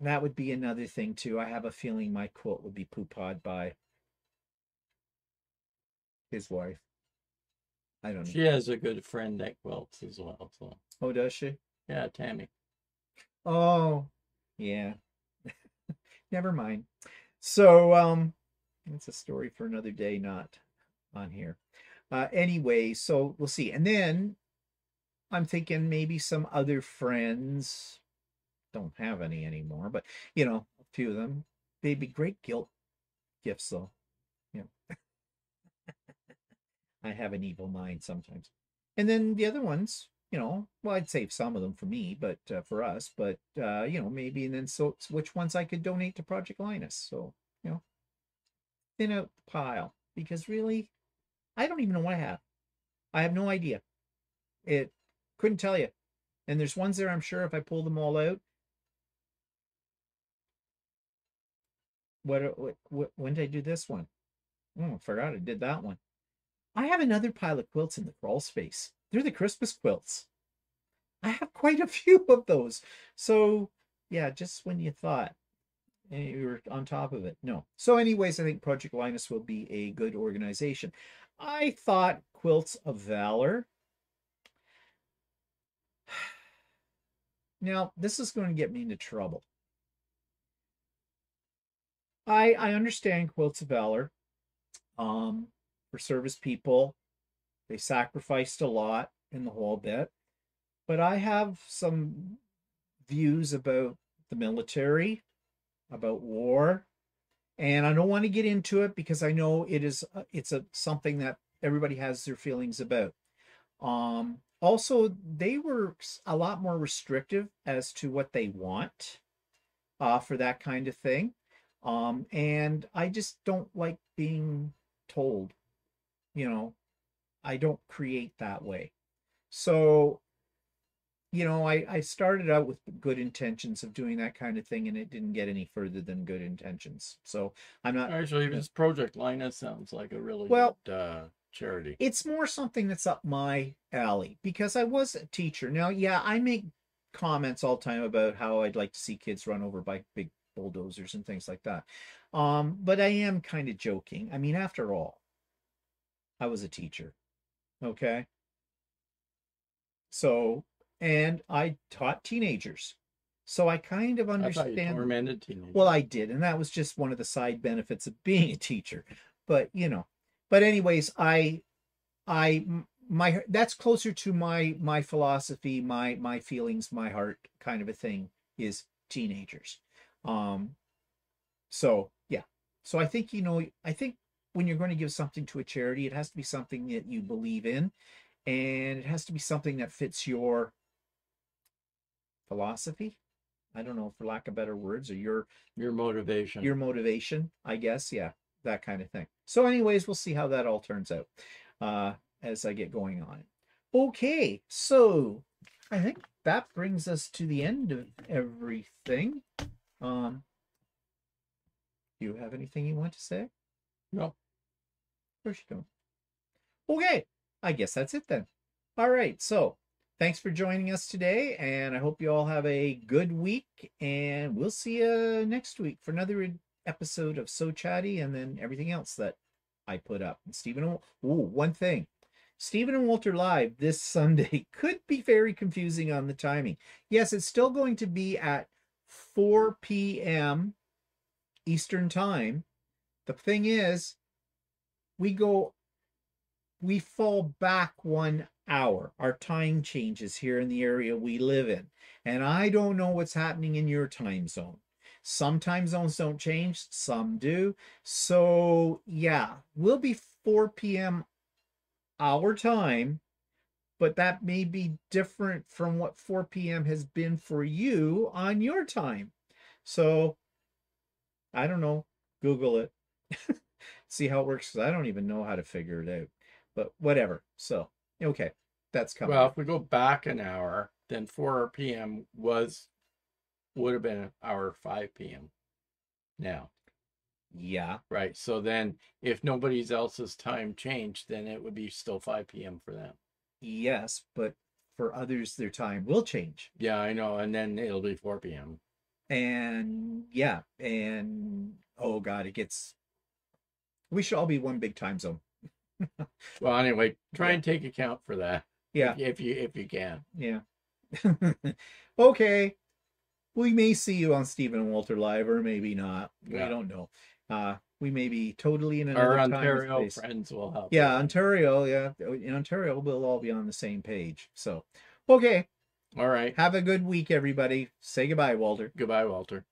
that would be another thing too. I have a feeling my quilt would be poo-pawed by his wife. I don't know. She has a good friend that quilts as well. So. Oh, does she? Yeah, Tammy. Oh, yeah. Never mind. So um that's a story for another day, not on here. Uh anyway, so we'll see. And then I'm thinking maybe some other friends, don't have any anymore, but you know, a few of them, they'd be great guilt gifts though. Yeah. I have an evil mind sometimes. And then the other ones, you know, well, I'd save some of them for me, but uh, for us, but, uh, you know, maybe, and then so which ones I could donate to Project Linus. So, you know, thin out the pile, because really, I don't even know what I have. I have no idea. It couldn't tell you. And there's ones there, I'm sure if I pull them all out. What, what, what when did I do this one? Oh, I forgot I did that one. I have another pile of quilts in the crawl space. They're the Christmas quilts. I have quite a few of those. So yeah, just when you thought you were on top of it. No. So anyways, I think Project Linus will be a good organization. I thought Quilts of Valor. Now, this is going to get me into trouble. I I understand Quilts of Valor um, for service people. They sacrificed a lot in the whole bit, but I have some views about the military, about war, and I don't want to get into it because I know it is, it's a something that everybody has their feelings about. Um, Also, they were a lot more restrictive as to what they want uh, for that kind of thing. Um, and I just don't like being told, you know, I don't create that way. So, you know, I, I started out with good intentions of doing that kind of thing, and it didn't get any further than good intentions. So I'm not... Actually, this Project Linus sounds like a really well, good... Uh... charity. It's more something that's up my alley, because I was a teacher. Now, yeah, I make comments all the time about how I'd like to see kids run over by big bulldozers and things like that. Um, but I am kind of joking. I mean, after all, I was a teacher. Okay. So, and I taught teenagers. So I kind of understand. I thought you tormented teenagers. Well, I did. And that was just one of the side benefits of being a teacher. But, you know, But anyways, I, I, my, that's closer to my, my philosophy, my, my feelings, my heart kind of a thing is teenagers. Um, so yeah. So I think, you know, I think when you're going to give something to a charity, it has to be something that you believe in, and it has to be something that fits your philosophy. I don't know, for lack of better words, or your, your motivation, your motivation, I guess. Yeah. That kind of thing. So anyways, we'll see how that all turns out uh, as I get going on. Okay, so I think that brings us to the end of everything. Um, do you have anything you want to say? No. Where's she going? Okay, I guess that's it then. All right, so thanks for joining us today, and I hope you all have a good week, and we'll see you next week for another episode of So Chatty, and then everything else that I put up. And Stephen, oh, one thing, Stephen and Walter Live this Sunday could be very confusing on the timing. Yes, it's still going to be at four p m Eastern Time. The thing is, we go, we fall back one hour. Our time changes here in the area we live in, and I don't know what's happening in your time zone. Some time zones don't change, some do. So yeah, we'll be four p m our time, but that may be different from what four p m has been for you on your time. So I don't know, Google it, see how it works, because I don't even know how to figure it out, but whatever. So, okay, that's coming. Well, if we go back an hour, then four p m was... would have been our five p m now. Yeah. Right. So then if nobody's else's time changed, then it would be still five p m for them. Yes, but for others, their time will change. Yeah, I know. And then it'll be four p m And yeah. And oh God, it gets, we should all be one big time zone. Well, anyway, try and take account for that. Yeah. If you, if you can. Yeah. Okay. We may see you on Stephen and Walter Live, or maybe not. Yeah. We don't know. Uh, we may be totally in another time. Our Ontario friends will help. Yeah, Ontario. Yeah, in Ontario, we'll all be on the same page. So, okay. All right. Have a good week, everybody. Say goodbye, Walter. Goodbye, Walter.